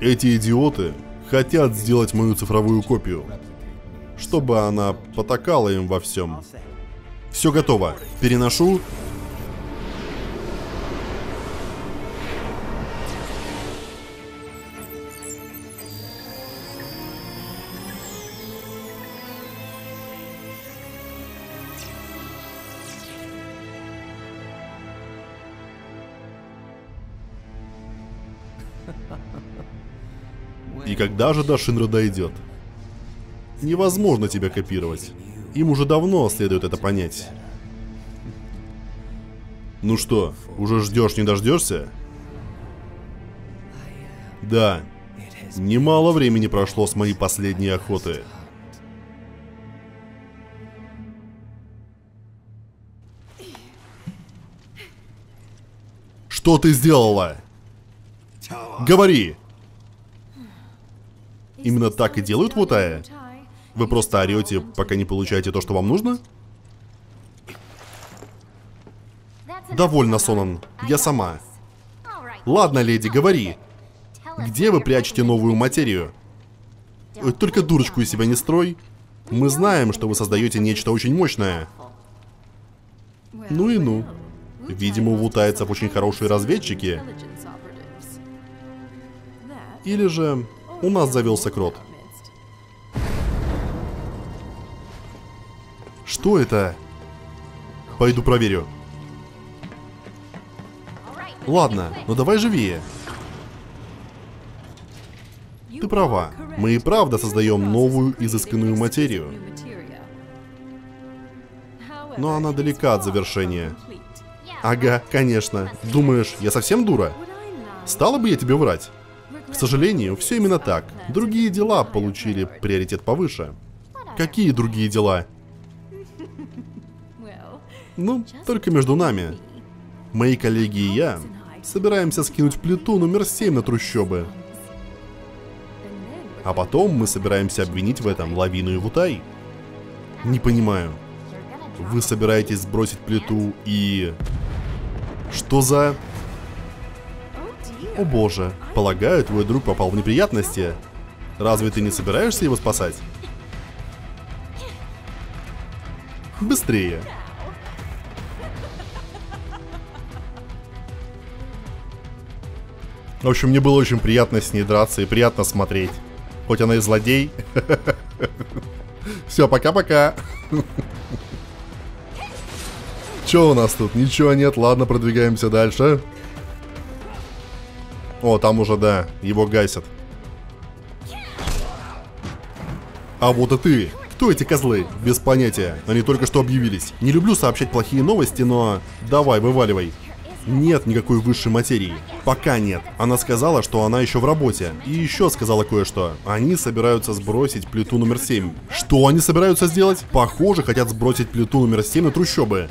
Эти идиоты хотят сделать мою цифровую копию, чтобы она потакала им во всем. Все готово. Переношу. И когда же до Шинра дойдет? Невозможно тебя копировать. Им уже давно следует это понять. Ну что, уже ждешь, не дождешься? Да, немало времени прошло с моей последней охоты. Что ты сделала? Говори! Именно так и делают Вутая? Вы просто орете, пока не получаете то, что вам нужно? Довольно, Сонон. Я сама. Ладно, леди, говори. Где вы прячете новую материю? Только дурочку из себя не строй. Мы знаем, что вы создаете нечто очень мощное. Ну и ну. Видимо, у вутайцев очень хорошие разведчики. Или же у нас завелся крот. Что это? Пойду проверю. Ладно, но давай живее. Ты права. Мы и правда создаем новую изысканную материю. Но она далека от завершения. Ага, конечно. Думаешь, я совсем дура? Стала бы я тебе врать? К сожалению, все именно так. Другие дела получили приоритет повыше. Какие другие дела? Ну, только между нами. Мои коллеги и я собираемся скинуть плиту номер семь на трущобы. А потом мы собираемся обвинить в этом Лавину и Вутай. Не понимаю. Вы собираетесь сбросить плиту и... Что за... О боже, полагаю, твой друг попал в неприятности. Разве ты не собираешься его спасать? Быстрее. В общем, мне было очень приятно с ней драться и приятно смотреть. Хоть она и злодей. Все, пока-пока. Че у нас тут? Ничего нет, ладно, продвигаемся дальше. О, там уже, да, его гасят. А вот и ты. Кто эти козлы? Без понятия. Они только что объявились. Не люблю сообщать плохие новости, но... Давай, вываливай. Нет никакой высшей материи. Пока нет. Она сказала, что она еще в работе. И еще сказала кое-что. Они собираются сбросить плиту номер семь. Что они собираются сделать? Похоже, хотят сбросить плиту номер семь на трущобы.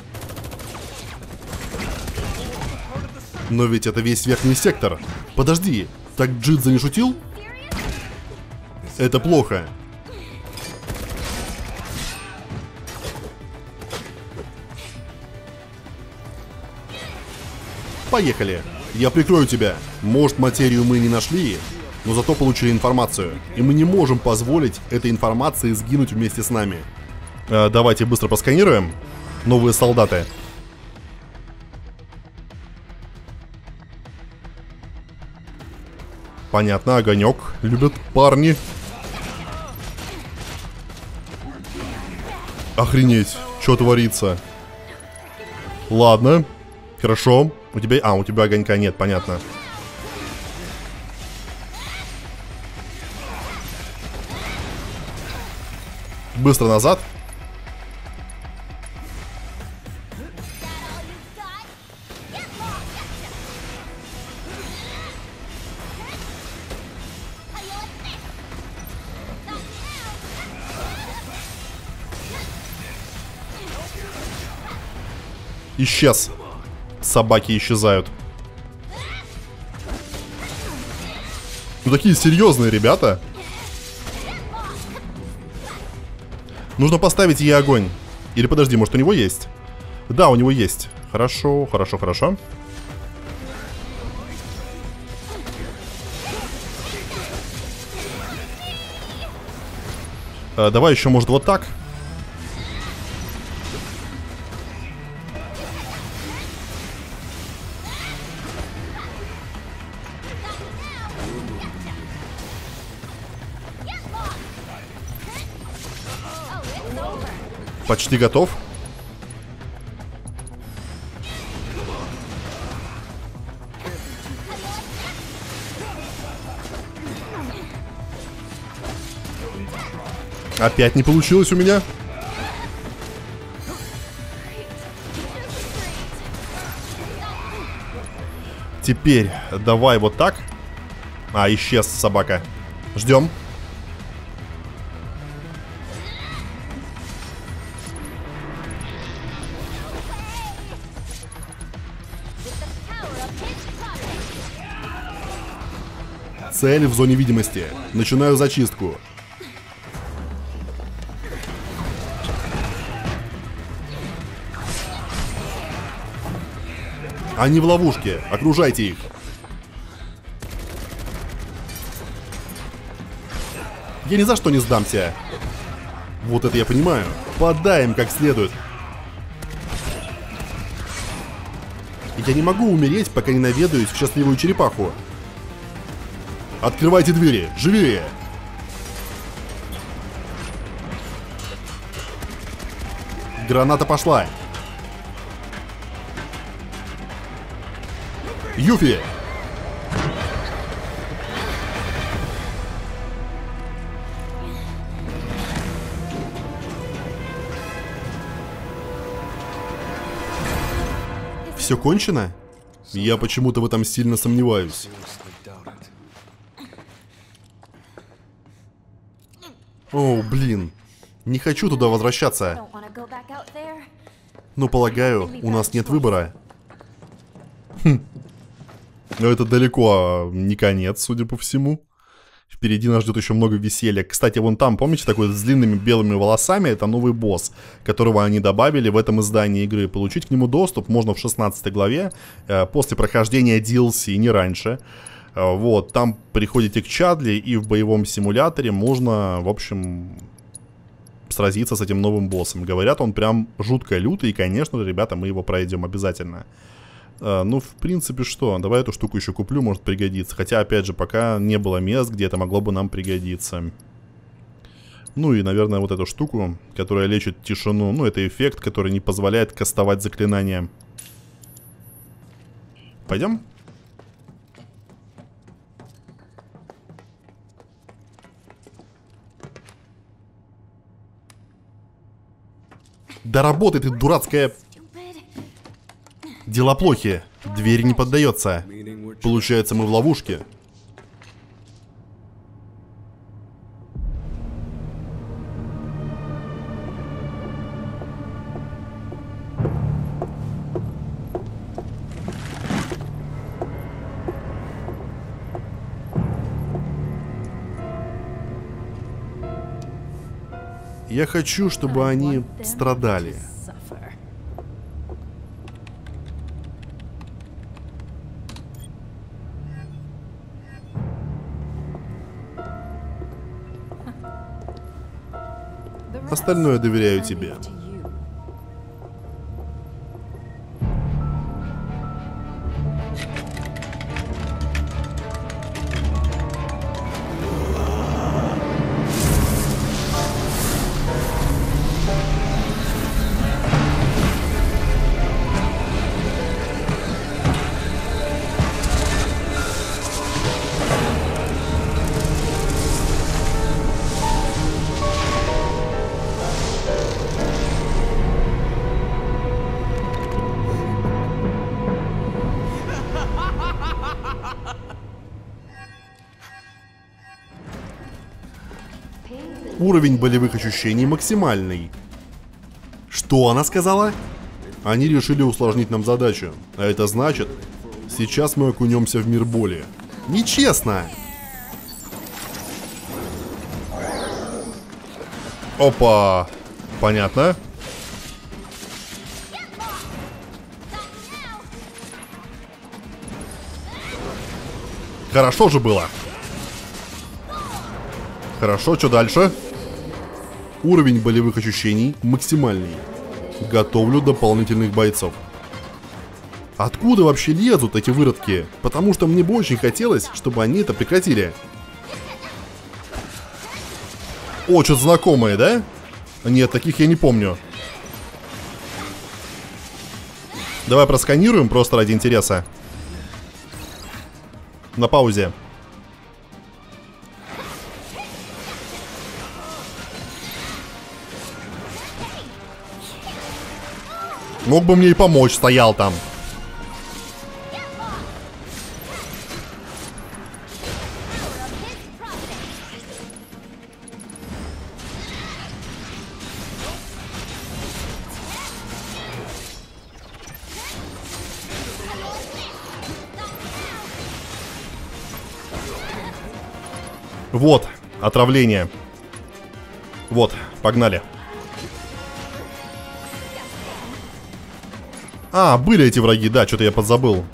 Но ведь это весь верхний сектор. Подожди, так Джидза не шутил? Это плохо. Поехали. Я прикрою тебя. Может, материю мы не нашли, но зато получили информацию. И мы не можем позволить этой информации сгинуть вместе с нами. Э, давайте быстро просканируем. Новые солдаты. Понятно, огонек любят парни. Охренеть, что творится? Ладно, хорошо. У тебя... А, у тебя огонька нет, понятно. Быстро назад. Исчез. Собаки исчезают. Ну такие серьезные ребята. Нужно поставить ей огонь. Или подожди, может у него есть? Да, у него есть. Хорошо, хорошо, хорошо. А, давай еще, может, вот так. Почти готов. Опять не получилось у меня. Теперь давай вот так. А, исчез собака. Ждем. Цель в зоне видимости. Начинаю зачистку. Они в ловушке. Окружайте их. Я ни за что не сдамся. Вот это я понимаю. Подаем как следует. Я не могу умереть, пока не наведаюсь в счастливую черепаху. Открывайте двери! Живее! Граната пошла! Юфи! Все кончено? Я почему-то в этом сильно сомневаюсь. О, блин. Не хочу туда возвращаться. Но, полагаю, у нас нет выбора. Хм. Но это далеко не конец, судя по всему. Впереди нас ждет еще много веселья. Кстати, вон там, помните, такой с длинными белыми волосами? Это новый босс, которого они добавили в этом издании игры. Получить к нему доступ можно в шестнадцатой главе, после прохождения ди эл си, не раньше. Вот, там приходите к Чадли, и в боевом симуляторе можно, в общем, сразиться с этим новым боссом. Говорят, он прям жутко лютый, и, конечно, ребята, мы его пройдем обязательно. Ну, в принципе, что? Давай эту штуку еще куплю, может пригодиться. Хотя, опять же, пока не было мест, где это могло бы нам пригодиться. Ну и, наверное, вот эту штуку, которая лечит тишину. Ну, это эффект, который не позволяет кастовать заклинания. Пойдем? Да работай, ты дурацкая... Дела плохи. Дверь не поддается. Получается, мы в ловушке. Я хочу, чтобы они страдали. Остальное доверяю тебе. Уровень болевых ощущений максимальный. Что она сказала? Они решили усложнить нам задачу. А это значит, сейчас мы окунемся в мир боли. Нечестно! Опа! Понятно. Хорошо же было. Хорошо, что дальше? Уровень болевых ощущений максимальный. Готовлю дополнительных бойцов. Откуда вообще лезут эти выродки? Потому что мне бы очень хотелось, чтобы они это прекратили. О, что-то знакомое, да? Нет, таких я не помню. Давай просканируем, просто ради интереса. На паузе. Мог бы мне и помочь, стоял там. Вот, отравление. Вот, погнали. А, были эти враги, да, что-то я подзабыл.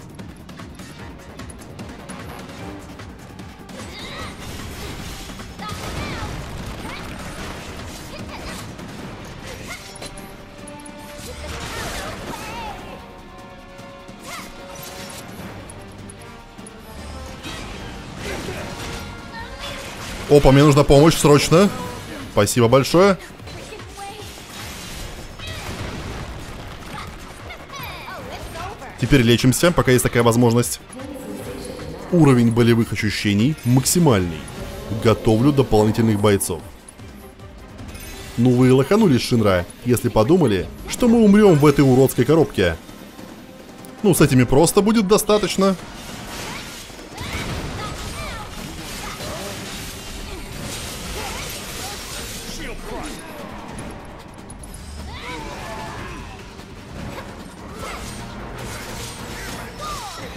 Опа, мне нужна помощь срочно. Спасибо большое. Теперь лечимся, пока есть такая возможность. Уровень болевых ощущений максимальный. Готовлю дополнительных бойцов. Ну вы и лоханулись, Шинра, если подумали, что мы умрем в этой уродской коробке. Ну, с этими просто будет достаточно.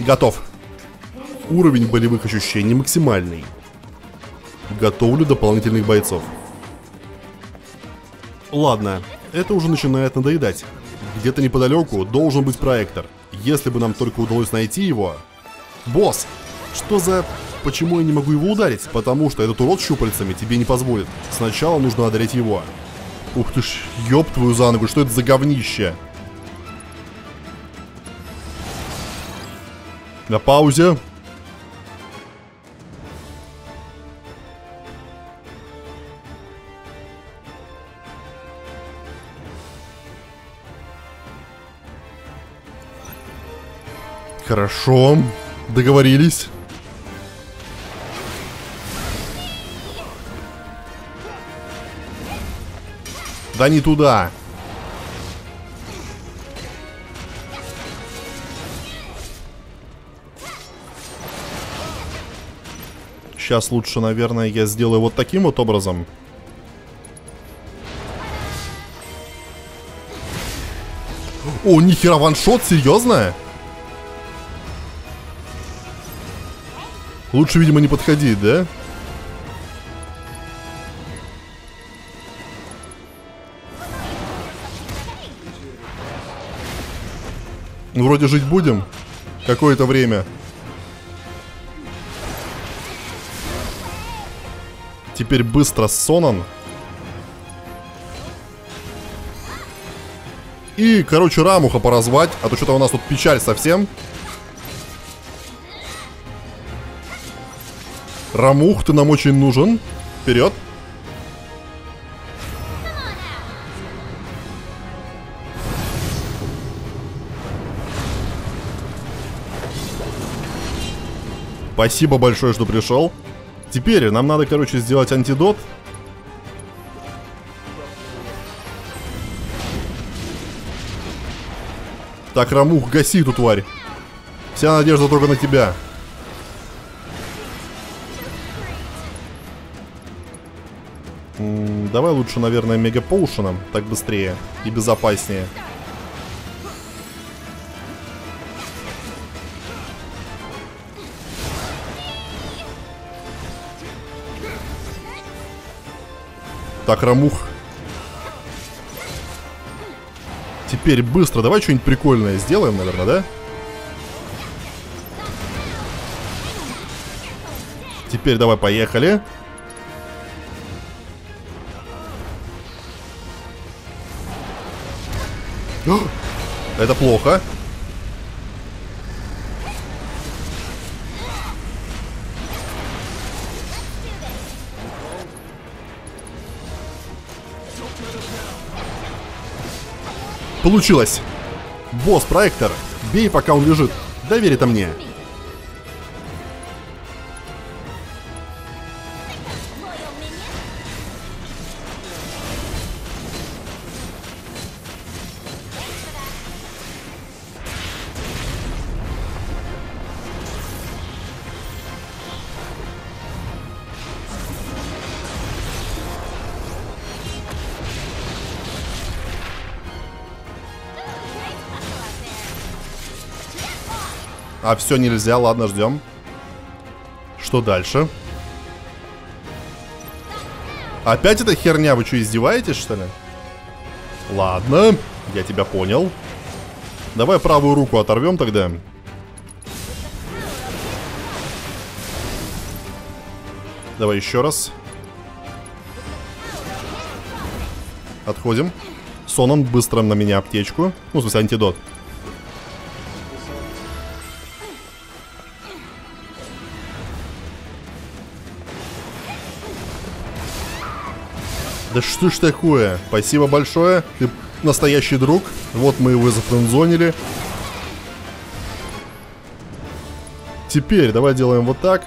Готов. Уровень болевых ощущений максимальный. Готовлю дополнительных бойцов. Ладно, это уже начинает надоедать. Где-то неподалеку должен быть проектор. Если бы нам только удалось найти его... Босс! Что за... Почему я не могу его ударить? Потому что этот урод с щупальцами тебе не позволит. Сначала нужно одолеть его. Ух ты ж, ёб твою за ногу, что это за говнище? На паузе. Хорошо, договорились. Да не туда. Сейчас лучше, наверное, я сделаю вот таким вот образом. О, нихера ваншот, серьезно? Лучше, видимо, не подходить, да? Ну, вроде жить будем какое-то время. Теперь быстро Сонон. И, короче, Рамуха поразвать. А то что-то у нас тут печаль совсем. Рамух, ты нам очень нужен. Вперед. Спасибо большое, что пришел. Теперь нам надо, короче, сделать антидот. Так, Рамух, гаси эту тварь. Вся надежда только на тебя. М-м, давай лучше, наверное, мега-поушеном. Так быстрее и безопаснее. Так, Рамух. Теперь быстро. Давай что-нибудь прикольное сделаем, наверное, да? Теперь давай, поехали. Это плохо. Получилось. Босс, проектор, бей, пока он лежит. Доверь это мне. А все, нельзя, ладно, ждем. Что дальше? Опять эта херня, вы что, издеваетесь, что ли? Ладно, я тебя понял. Давай правую руку оторвем тогда. Давай еще раз. Отходим. Сонон, быстро на меня аптечку. Ну, в смысле, антидот. Да что ж такое? Спасибо большое. Ты настоящий друг. Вот мы его и зафрендзонили. Теперь давай делаем вот так.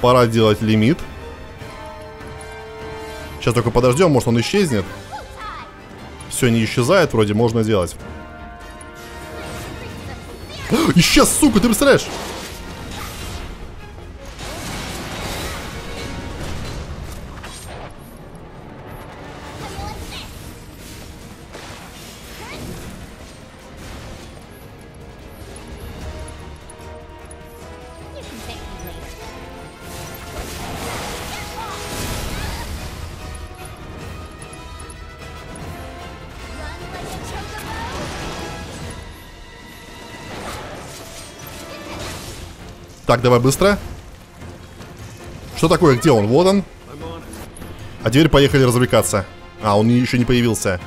Пора делать лимит. Сейчас только подождем, может, он исчезнет. Все, не исчезает, вроде можно делать. Исчез, сука, ты представляешь? Так, давай быстро. Что такое? Где он? Вот он. А теперь поехали развлекаться. А, он еще не появился.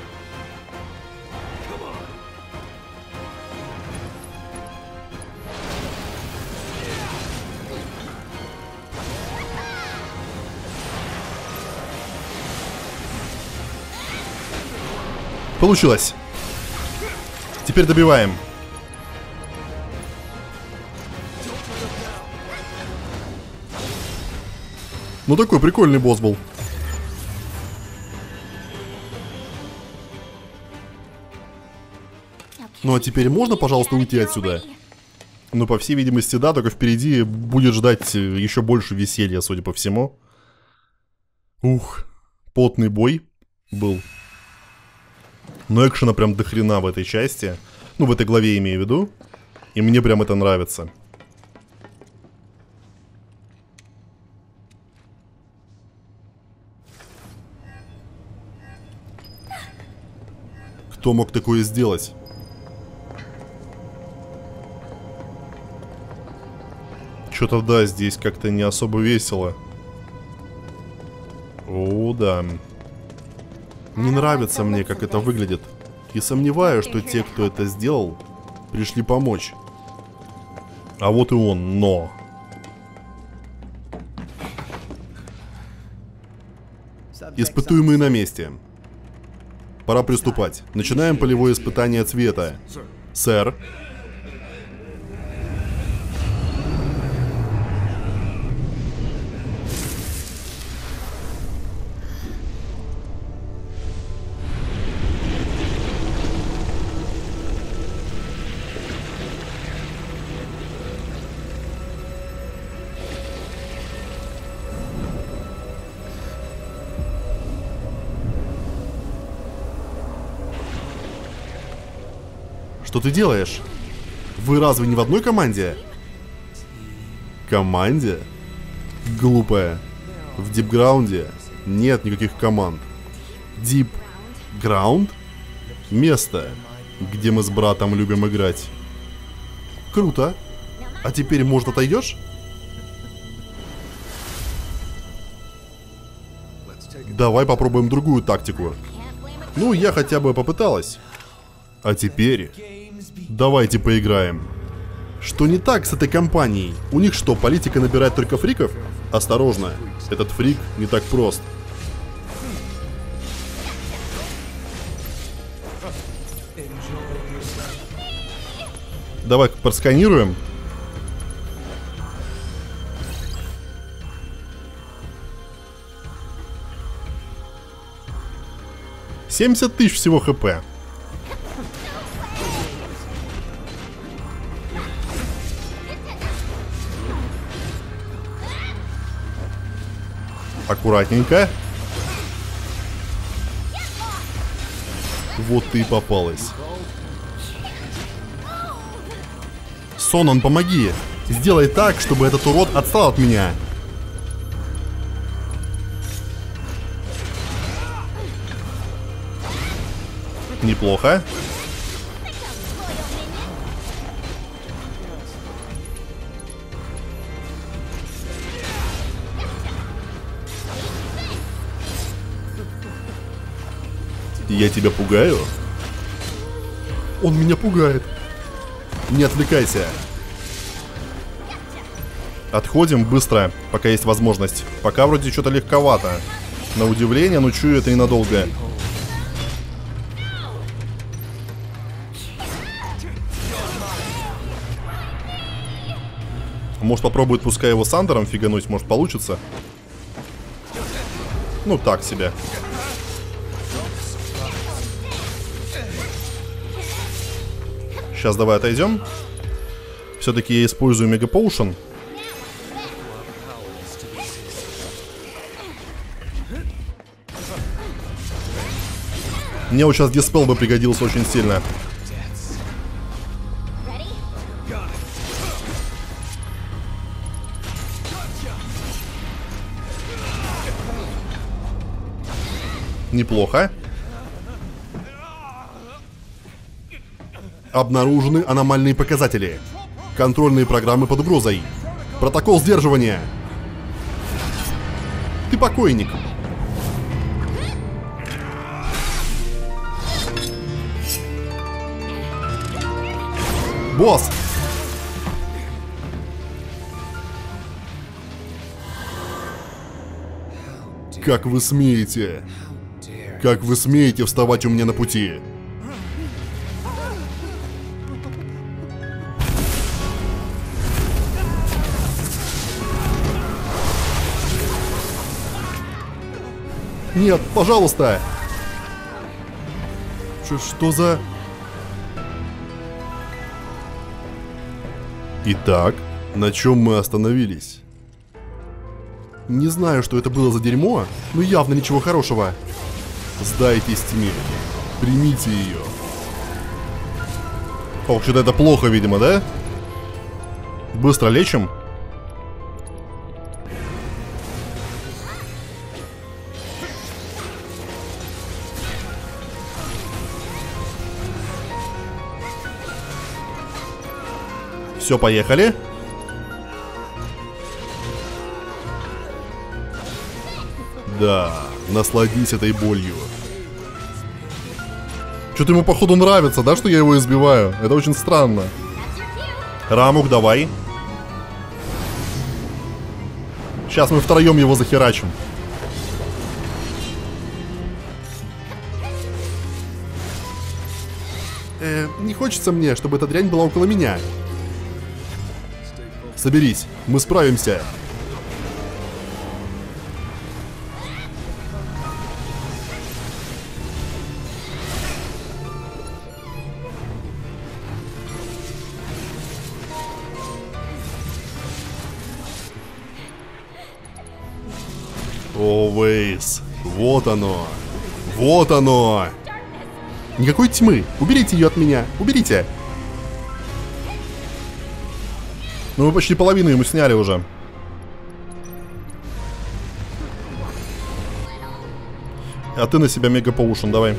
Получилось. Теперь добиваем. Ну такой прикольный босс был. Ну а теперь можно, пожалуйста, уйти отсюда? Ну, по всей видимости, да, только впереди будет ждать еще больше веселья, судя по всему. Ух, потный бой был. Но экшена прям дохрена в этой части. Ну, в этой главе имею в виду. И мне прям это нравится. Кто мог такое сделать? Что-то да, здесь как-то не особо весело. О, да. Не нравится мне, как это выглядит. И сомневаюсь, что те, кто это сделал, пришли помочь. А вот и он, но... Испытуемые на месте. Пора приступать. Начинаем полевое испытание цвета. Сэр. Что ты делаешь? Вы разве не в одной команде? Команде? Глупая. В дипграунде нет никаких команд. Дипграунд? Место, где мы с братом любим играть. Круто. А теперь, может, отойдешь? Давай попробуем другую тактику. Ну, я хотя бы попыталась. А теперь... Давайте поиграем. Что не так с этой компанией? У них что, политика набирать только фриков? Осторожно, этот фрик не так прост. Давай просканируем. семьдесят тысяч всего хп. Аккуратненько. Вот ты и попалась. Сонон, помоги! Сделай так, чтобы этот урод отстал от меня! Неплохо. Я тебя пугаю? Он меня пугает. Не отвлекайся. Отходим быстро, пока есть возможность. Пока вроде что-то легковато. На удивление, но чую это ненадолго. Может попробует, пускай его Сандером фигануть, может получится. Ну так себе. Сейчас давай отойдем. Все-таки я использую Мега-поушен. Мне вот сейчас диспел бы пригодился очень сильно. Неплохо. Обнаружены аномальные показатели. Контрольные программы под угрозой. Протокол сдерживания. Ты покойник. Босс! Как вы смеете? Как вы смеете вставать у меня на пути? Нет, пожалуйста! Что, что за... Итак, на чем мы остановились? Не знаю, что это было за дерьмо, но явно ничего хорошего. Сдайтесь тьме. Примите ее. О, что-то это плохо, видимо, да? Быстро лечим. Все, поехали. Да, насладись этой болью. Что-то ему, походу, нравится, да, что я его избиваю? Это очень странно. Рамух, давай. Сейчас мы втроем его захерачим. Э, не хочется мне, чтобы эта дрянь была около меня. Соберись, мы справимся. О, Вайс, вот оно, вот оно. Никакой тьмы, уберите ее от меня, уберите. Ну мы почти половину ему сняли уже. А ты на себя Мега-поушен, давай.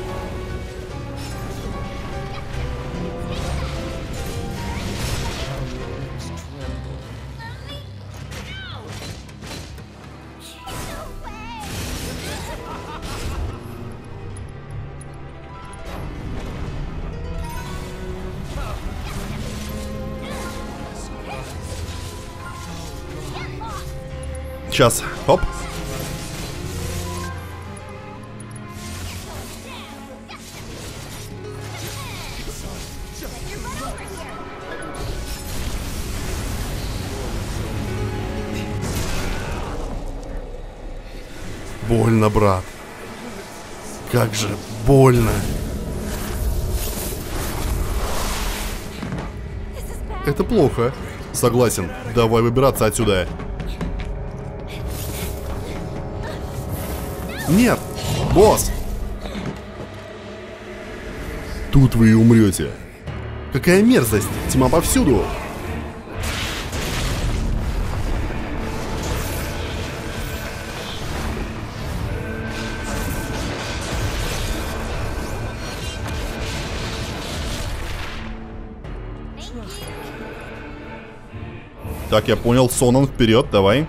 Сейчас, оп. Больно, брат. Как же больно. Это плохо. Согласен. Давай выбираться отсюда. Нет, босс! Тут вы и умрете. Какая мерзость, тьма повсюду. Так, я понял. Сонон, вперед, давай.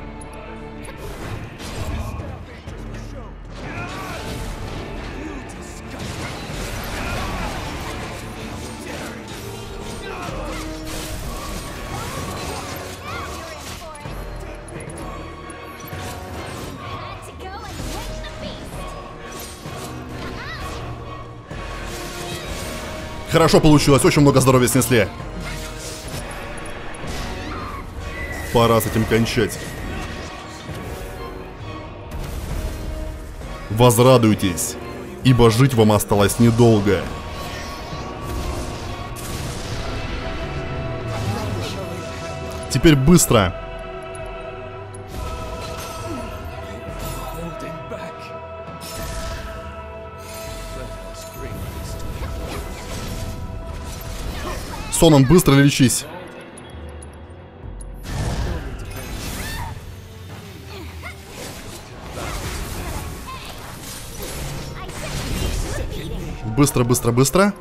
Хорошо получилось, очень много здоровья снесли. Пора с этим кончать. Возрадуйтесь, ибо жить вам осталось недолго. Теперь быстро. Сонон, быстро лечись. Быстро, быстро, быстро.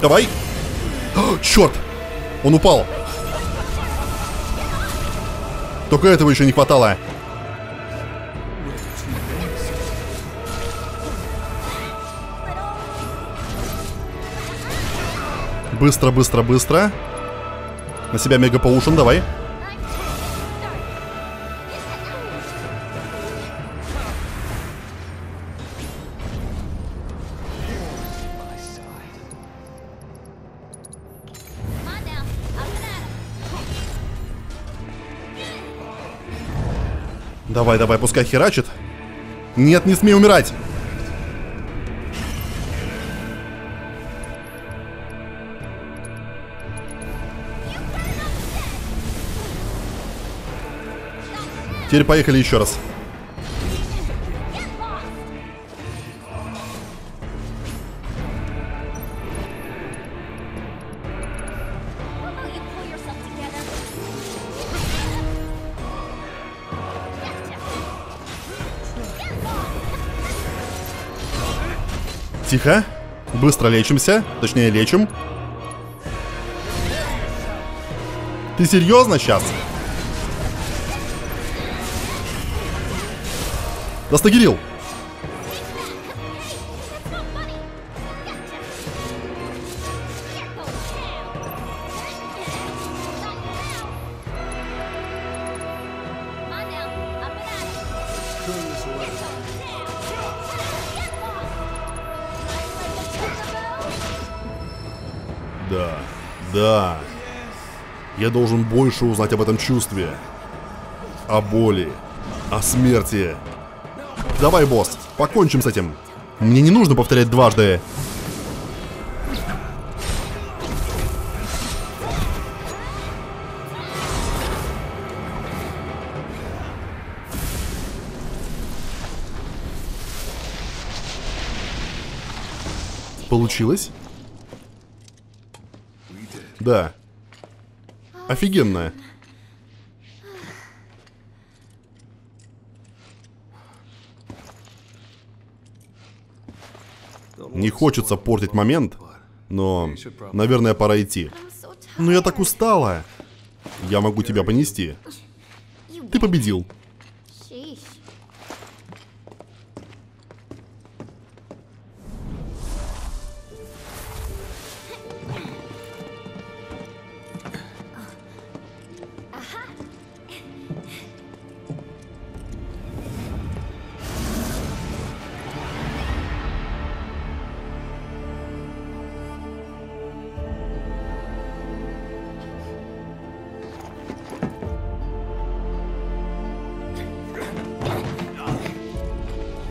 Давай. О, черт! Он упал. Только этого еще не хватало. Быстро, быстро, быстро. На себя мега-поушен, давай. Давай, давай, пускай херачит. Нет, не смей умирать. Теперь поехали еще раз. Тихо. Быстро лечимся. Точнее, лечим. Ты серьезно сейчас? Застагерил. Да, да. Я должен больше узнать об этом чувстве. О боли. О смерти. Давай, босс, покончим с этим. Мне не нужно повторять дважды. Получилось? Да. Офигенно. Не хочется портить момент, но, наверное, пора идти. Но я так устала. Я могу тебя понести. Ты победил.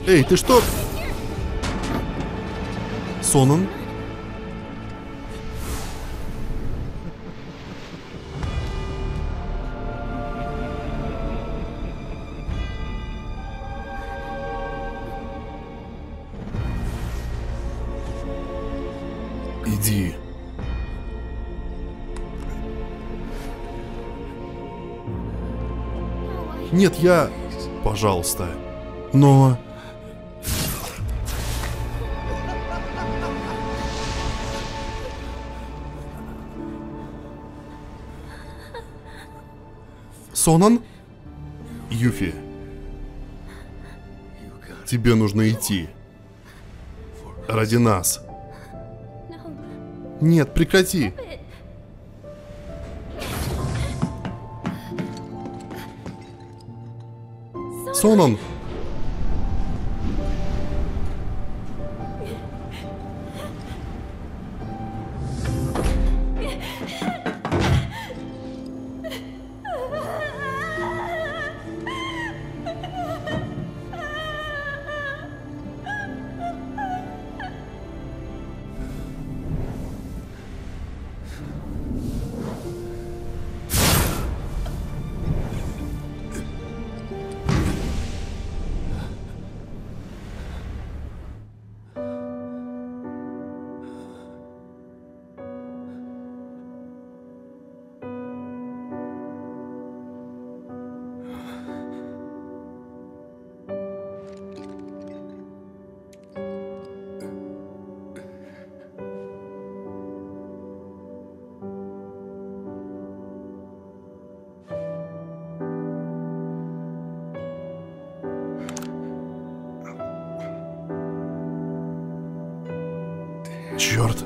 Эй, ты что? Сонон? Иди. Нет, я... Пожалуйста. Но... Сонон? Юфи. Тебе нужно идти. Ради нас. Нет, прекрати. Сонон. Черт.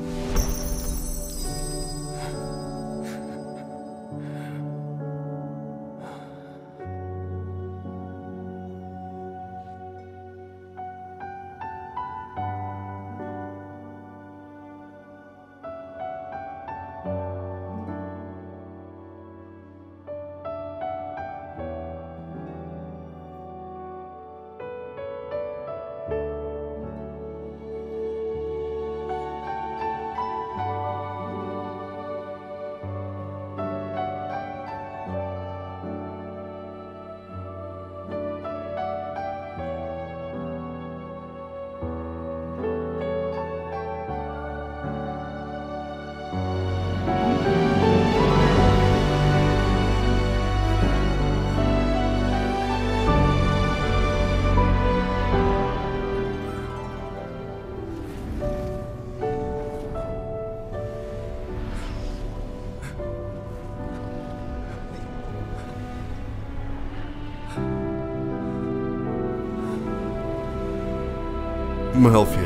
Мелфи.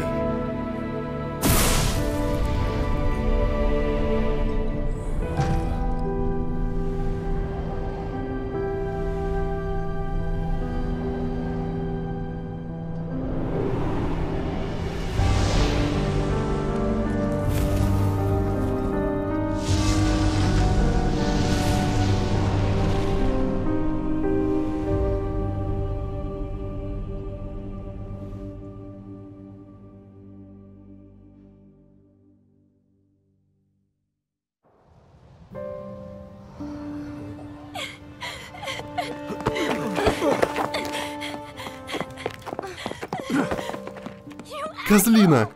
Козлина!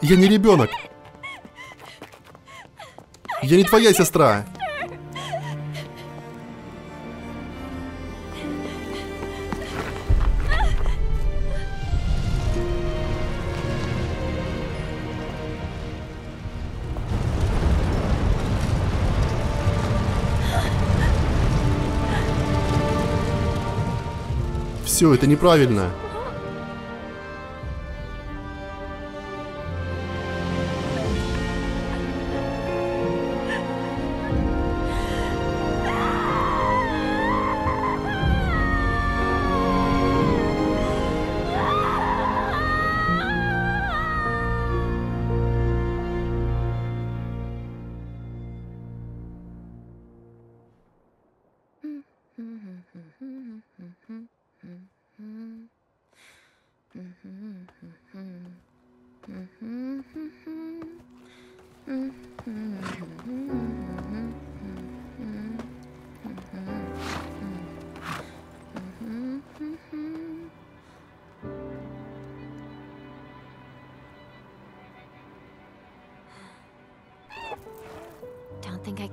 Я не ребенок! Я не твоя сестра! Все, это неправильно!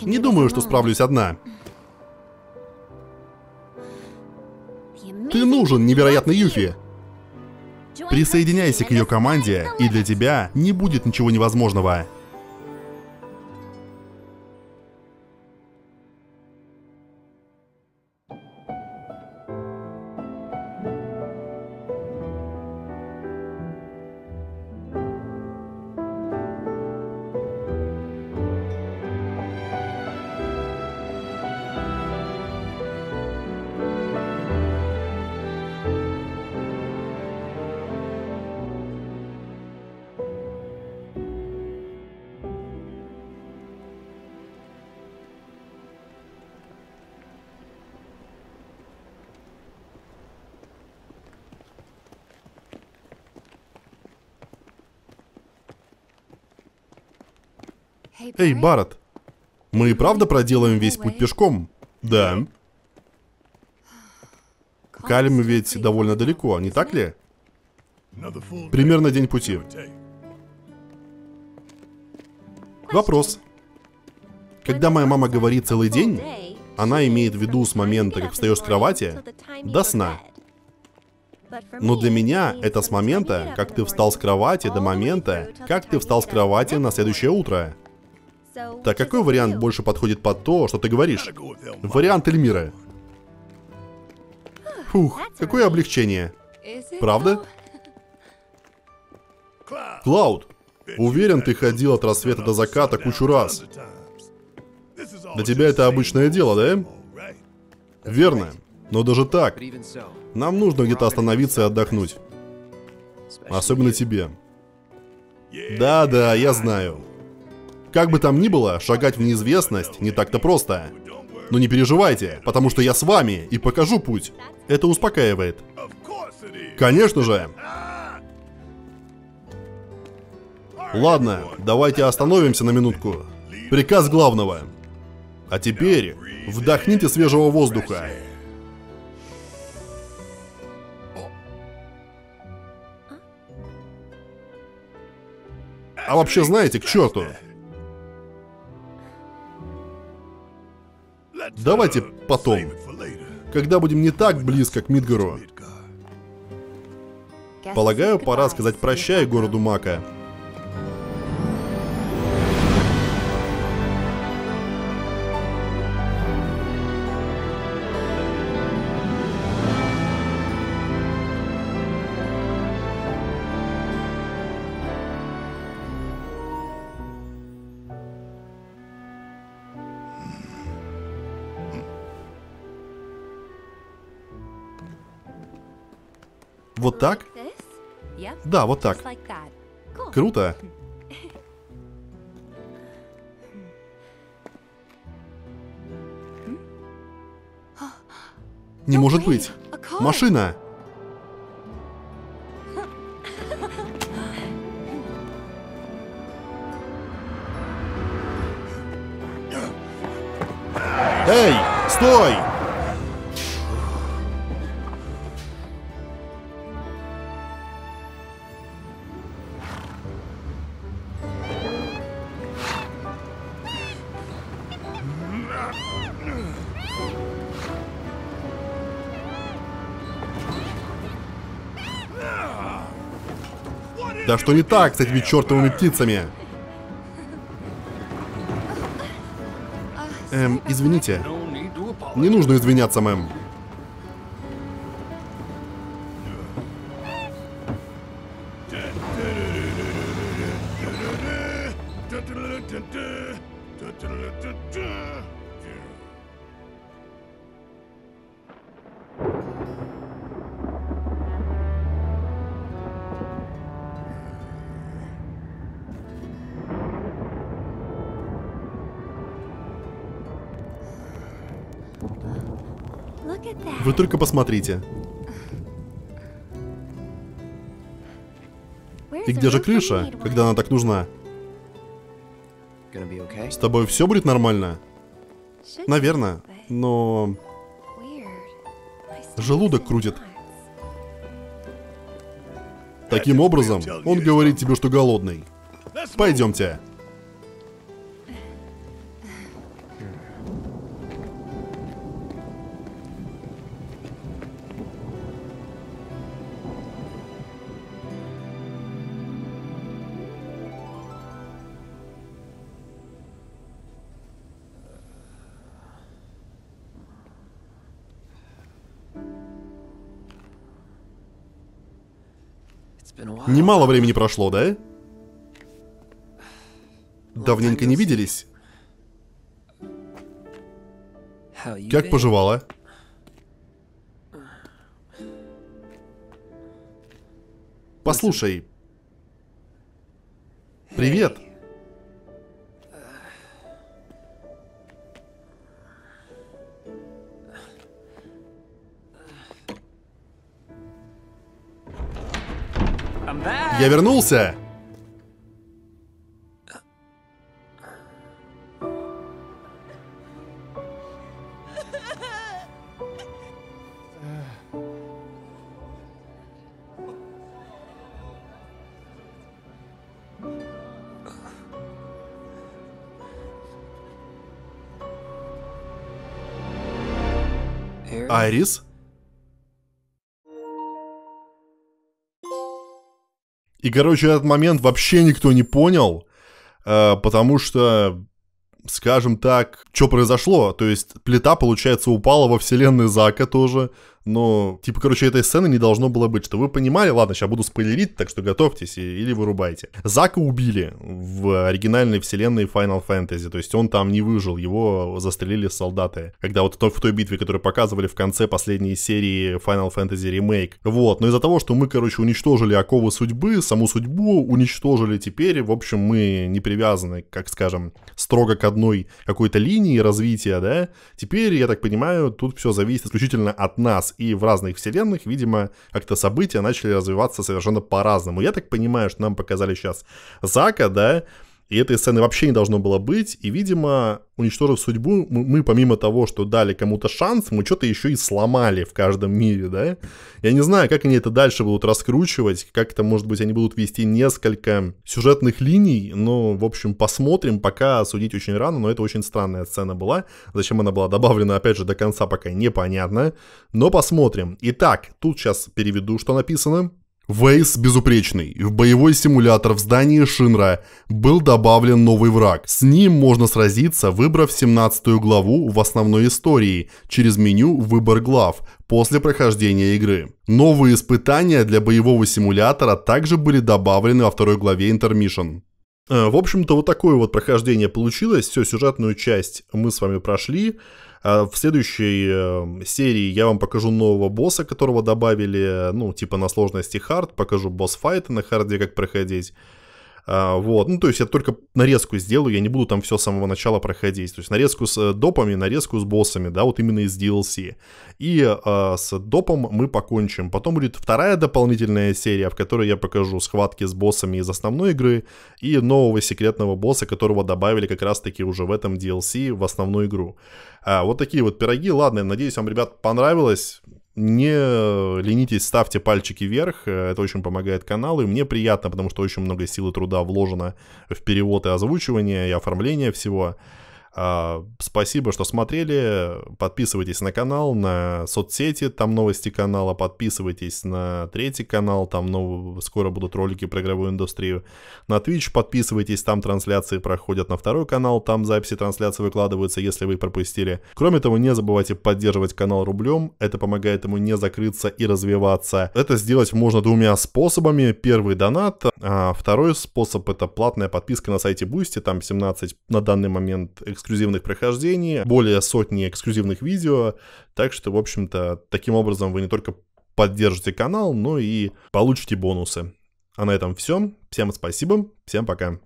Не думаю, что справлюсь одна. нужен невероятный Юфи. Присоединяйся к ее команде, и для тебя не будет ничего невозможного. Эй, Баррет, мы и правда проделаем весь путь пешком? Да. Кальм ведь довольно далеко, не так ли? Примерно день пути. Вопрос. Когда моя мама говорит целый день, она имеет в виду с момента, как встаешь с кровати, до сна. Но для меня это с момента, как ты встал с кровати, до момента, как ты встал с кровати на следующее утро. Так какой вариант больше подходит под то, что ты говоришь? Вариант Эльмиры. Фух, какое облегчение. Правда? Клауд, уверен, ты ходил от рассвета до заката кучу раз. Для тебя это обычное дело, да? Верно. Но даже так, нам нужно где-то остановиться и отдохнуть. Особенно тебе. Да-да, я знаю. Как бы там ни было, шагать в неизвестность не так-то просто. Но не переживайте, потому что я с вами и покажу путь. Это успокаивает. Конечно же. Ладно, давайте остановимся на минутку. Приказ главного. А теперь вдохните свежего воздуха. А вообще знаете, к черту. Давайте потом, когда будем не так близко к Мидгару. Полагаю, пора сказать прощай городу Мака. Вот так? Да, вот так. Круто. Не может быть. Машина. Эй, стой! Да что не так с этими чертовыми птицами? Эм, извините. Не нужно извиняться, мэм. Вы только посмотрите. И где же крыша, когда она так нужна? С тобой все будет нормально? Наверное, но... Желудок крутит. Таким образом, он говорит тебе, что голодный. Пойдемте. Немало времени прошло, да? Давненько не виделись. Как поживала? Послушай. Привет. Я вернулся. Айрис? И, короче, этот момент вообще никто не понял, э, потому что, скажем так, что произошло? То есть плита, получается, упала во вселенную Зака тоже, но, типа, короче, этой сцены не должно было быть, что вы понимали? Ладно, сейчас буду спойлерить, так что готовьтесь и, или вырубайте. Зака убили в оригинальной вселенной Final Fantasy, то есть он там не выжил, его застрелили солдаты, когда вот в той битве, которую показывали в конце последней серии Final Fantasy Remake. Вот, но из-за того, что мы, короче, уничтожили оковы судьбы, саму судьбу уничтожили теперь, в общем, мы не привязаны, как скажем, строго к одной какой-то линии развития, да? Теперь, я так понимаю, тут все зависит исключительно от нас. И в разных вселенных, видимо, как-то события начали развиваться совершенно по-разному. Я так понимаю, что нам показали сейчас Зака, да, и этой сцены вообще не должно было быть. И, видимо, уничтожив судьбу, мы, мы помимо того, что дали кому-то шанс, мы что-то еще и сломали в каждом мире, да. Я не знаю, как они это дальше будут раскручивать, как это, может быть, они будут вести несколько сюжетных линий, но, в общем, посмотрим, пока судить очень рано, но это очень странная сцена была. Зачем она была добавлена, опять же, до конца пока непонятно, но посмотрим. Итак, тут сейчас переведу, что написано. Вайс безупречный. В боевой симулятор в здании Шинра был добавлен новый враг. С ним можно сразиться, выбрав семнадцатую главу в основной истории через меню «Выбор глав» после прохождения игры. Новые испытания для боевого симулятора также были добавлены во второй главе Intermission. В общем-то, вот такое вот прохождение получилось. Все, сюжетную часть мы с вами прошли. В следующей серии я вам покажу нового босса, которого добавили, ну, типа на сложности хард. Покажу босс-файты на харде, как проходить. Вот, ну, то есть я только нарезку сделаю, я не буду там все с самого начала проходить. То есть нарезку с допами, нарезку с боссами, да, вот именно из ди эл си. И э, с допом мы покончим. Потом будет вторая дополнительная серия, в которой я покажу схватки с боссами из основной игры и нового секретного босса, которого добавили как раз-таки уже в этом ди эл си в основную игру. А, вот такие вот пироги. Ладно, надеюсь, вам, ребят, понравилось. Не ленитесь, ставьте пальчики вверх, это очень помогает каналу, и мне приятно, потому что очень много сил и труда вложено в перевод и озвучивание, и оформление всего. Спасибо, что смотрели, подписывайтесь на канал, на соцсети, там новости канала, подписывайтесь на третий канал, там нов... скоро будут ролики про игровую индустрию, на Twitch подписывайтесь, там трансляции проходят, на второй канал, там записи трансляции выкладываются, если вы их пропустили. Кроме того, не забывайте поддерживать канал рублем, это помогает ему не закрыться и развиваться. Это сделать можно двумя способами, первый донат, а второй способ это платная подписка на сайте Boosty, там семнадцать на данный момент эксклюзивных эксклюзивных прохождений, более сотни эксклюзивных видео, так что, в общем-то, таким образом вы не только поддержите канал, но и получите бонусы. А на этом все. Всем спасибо, всем пока.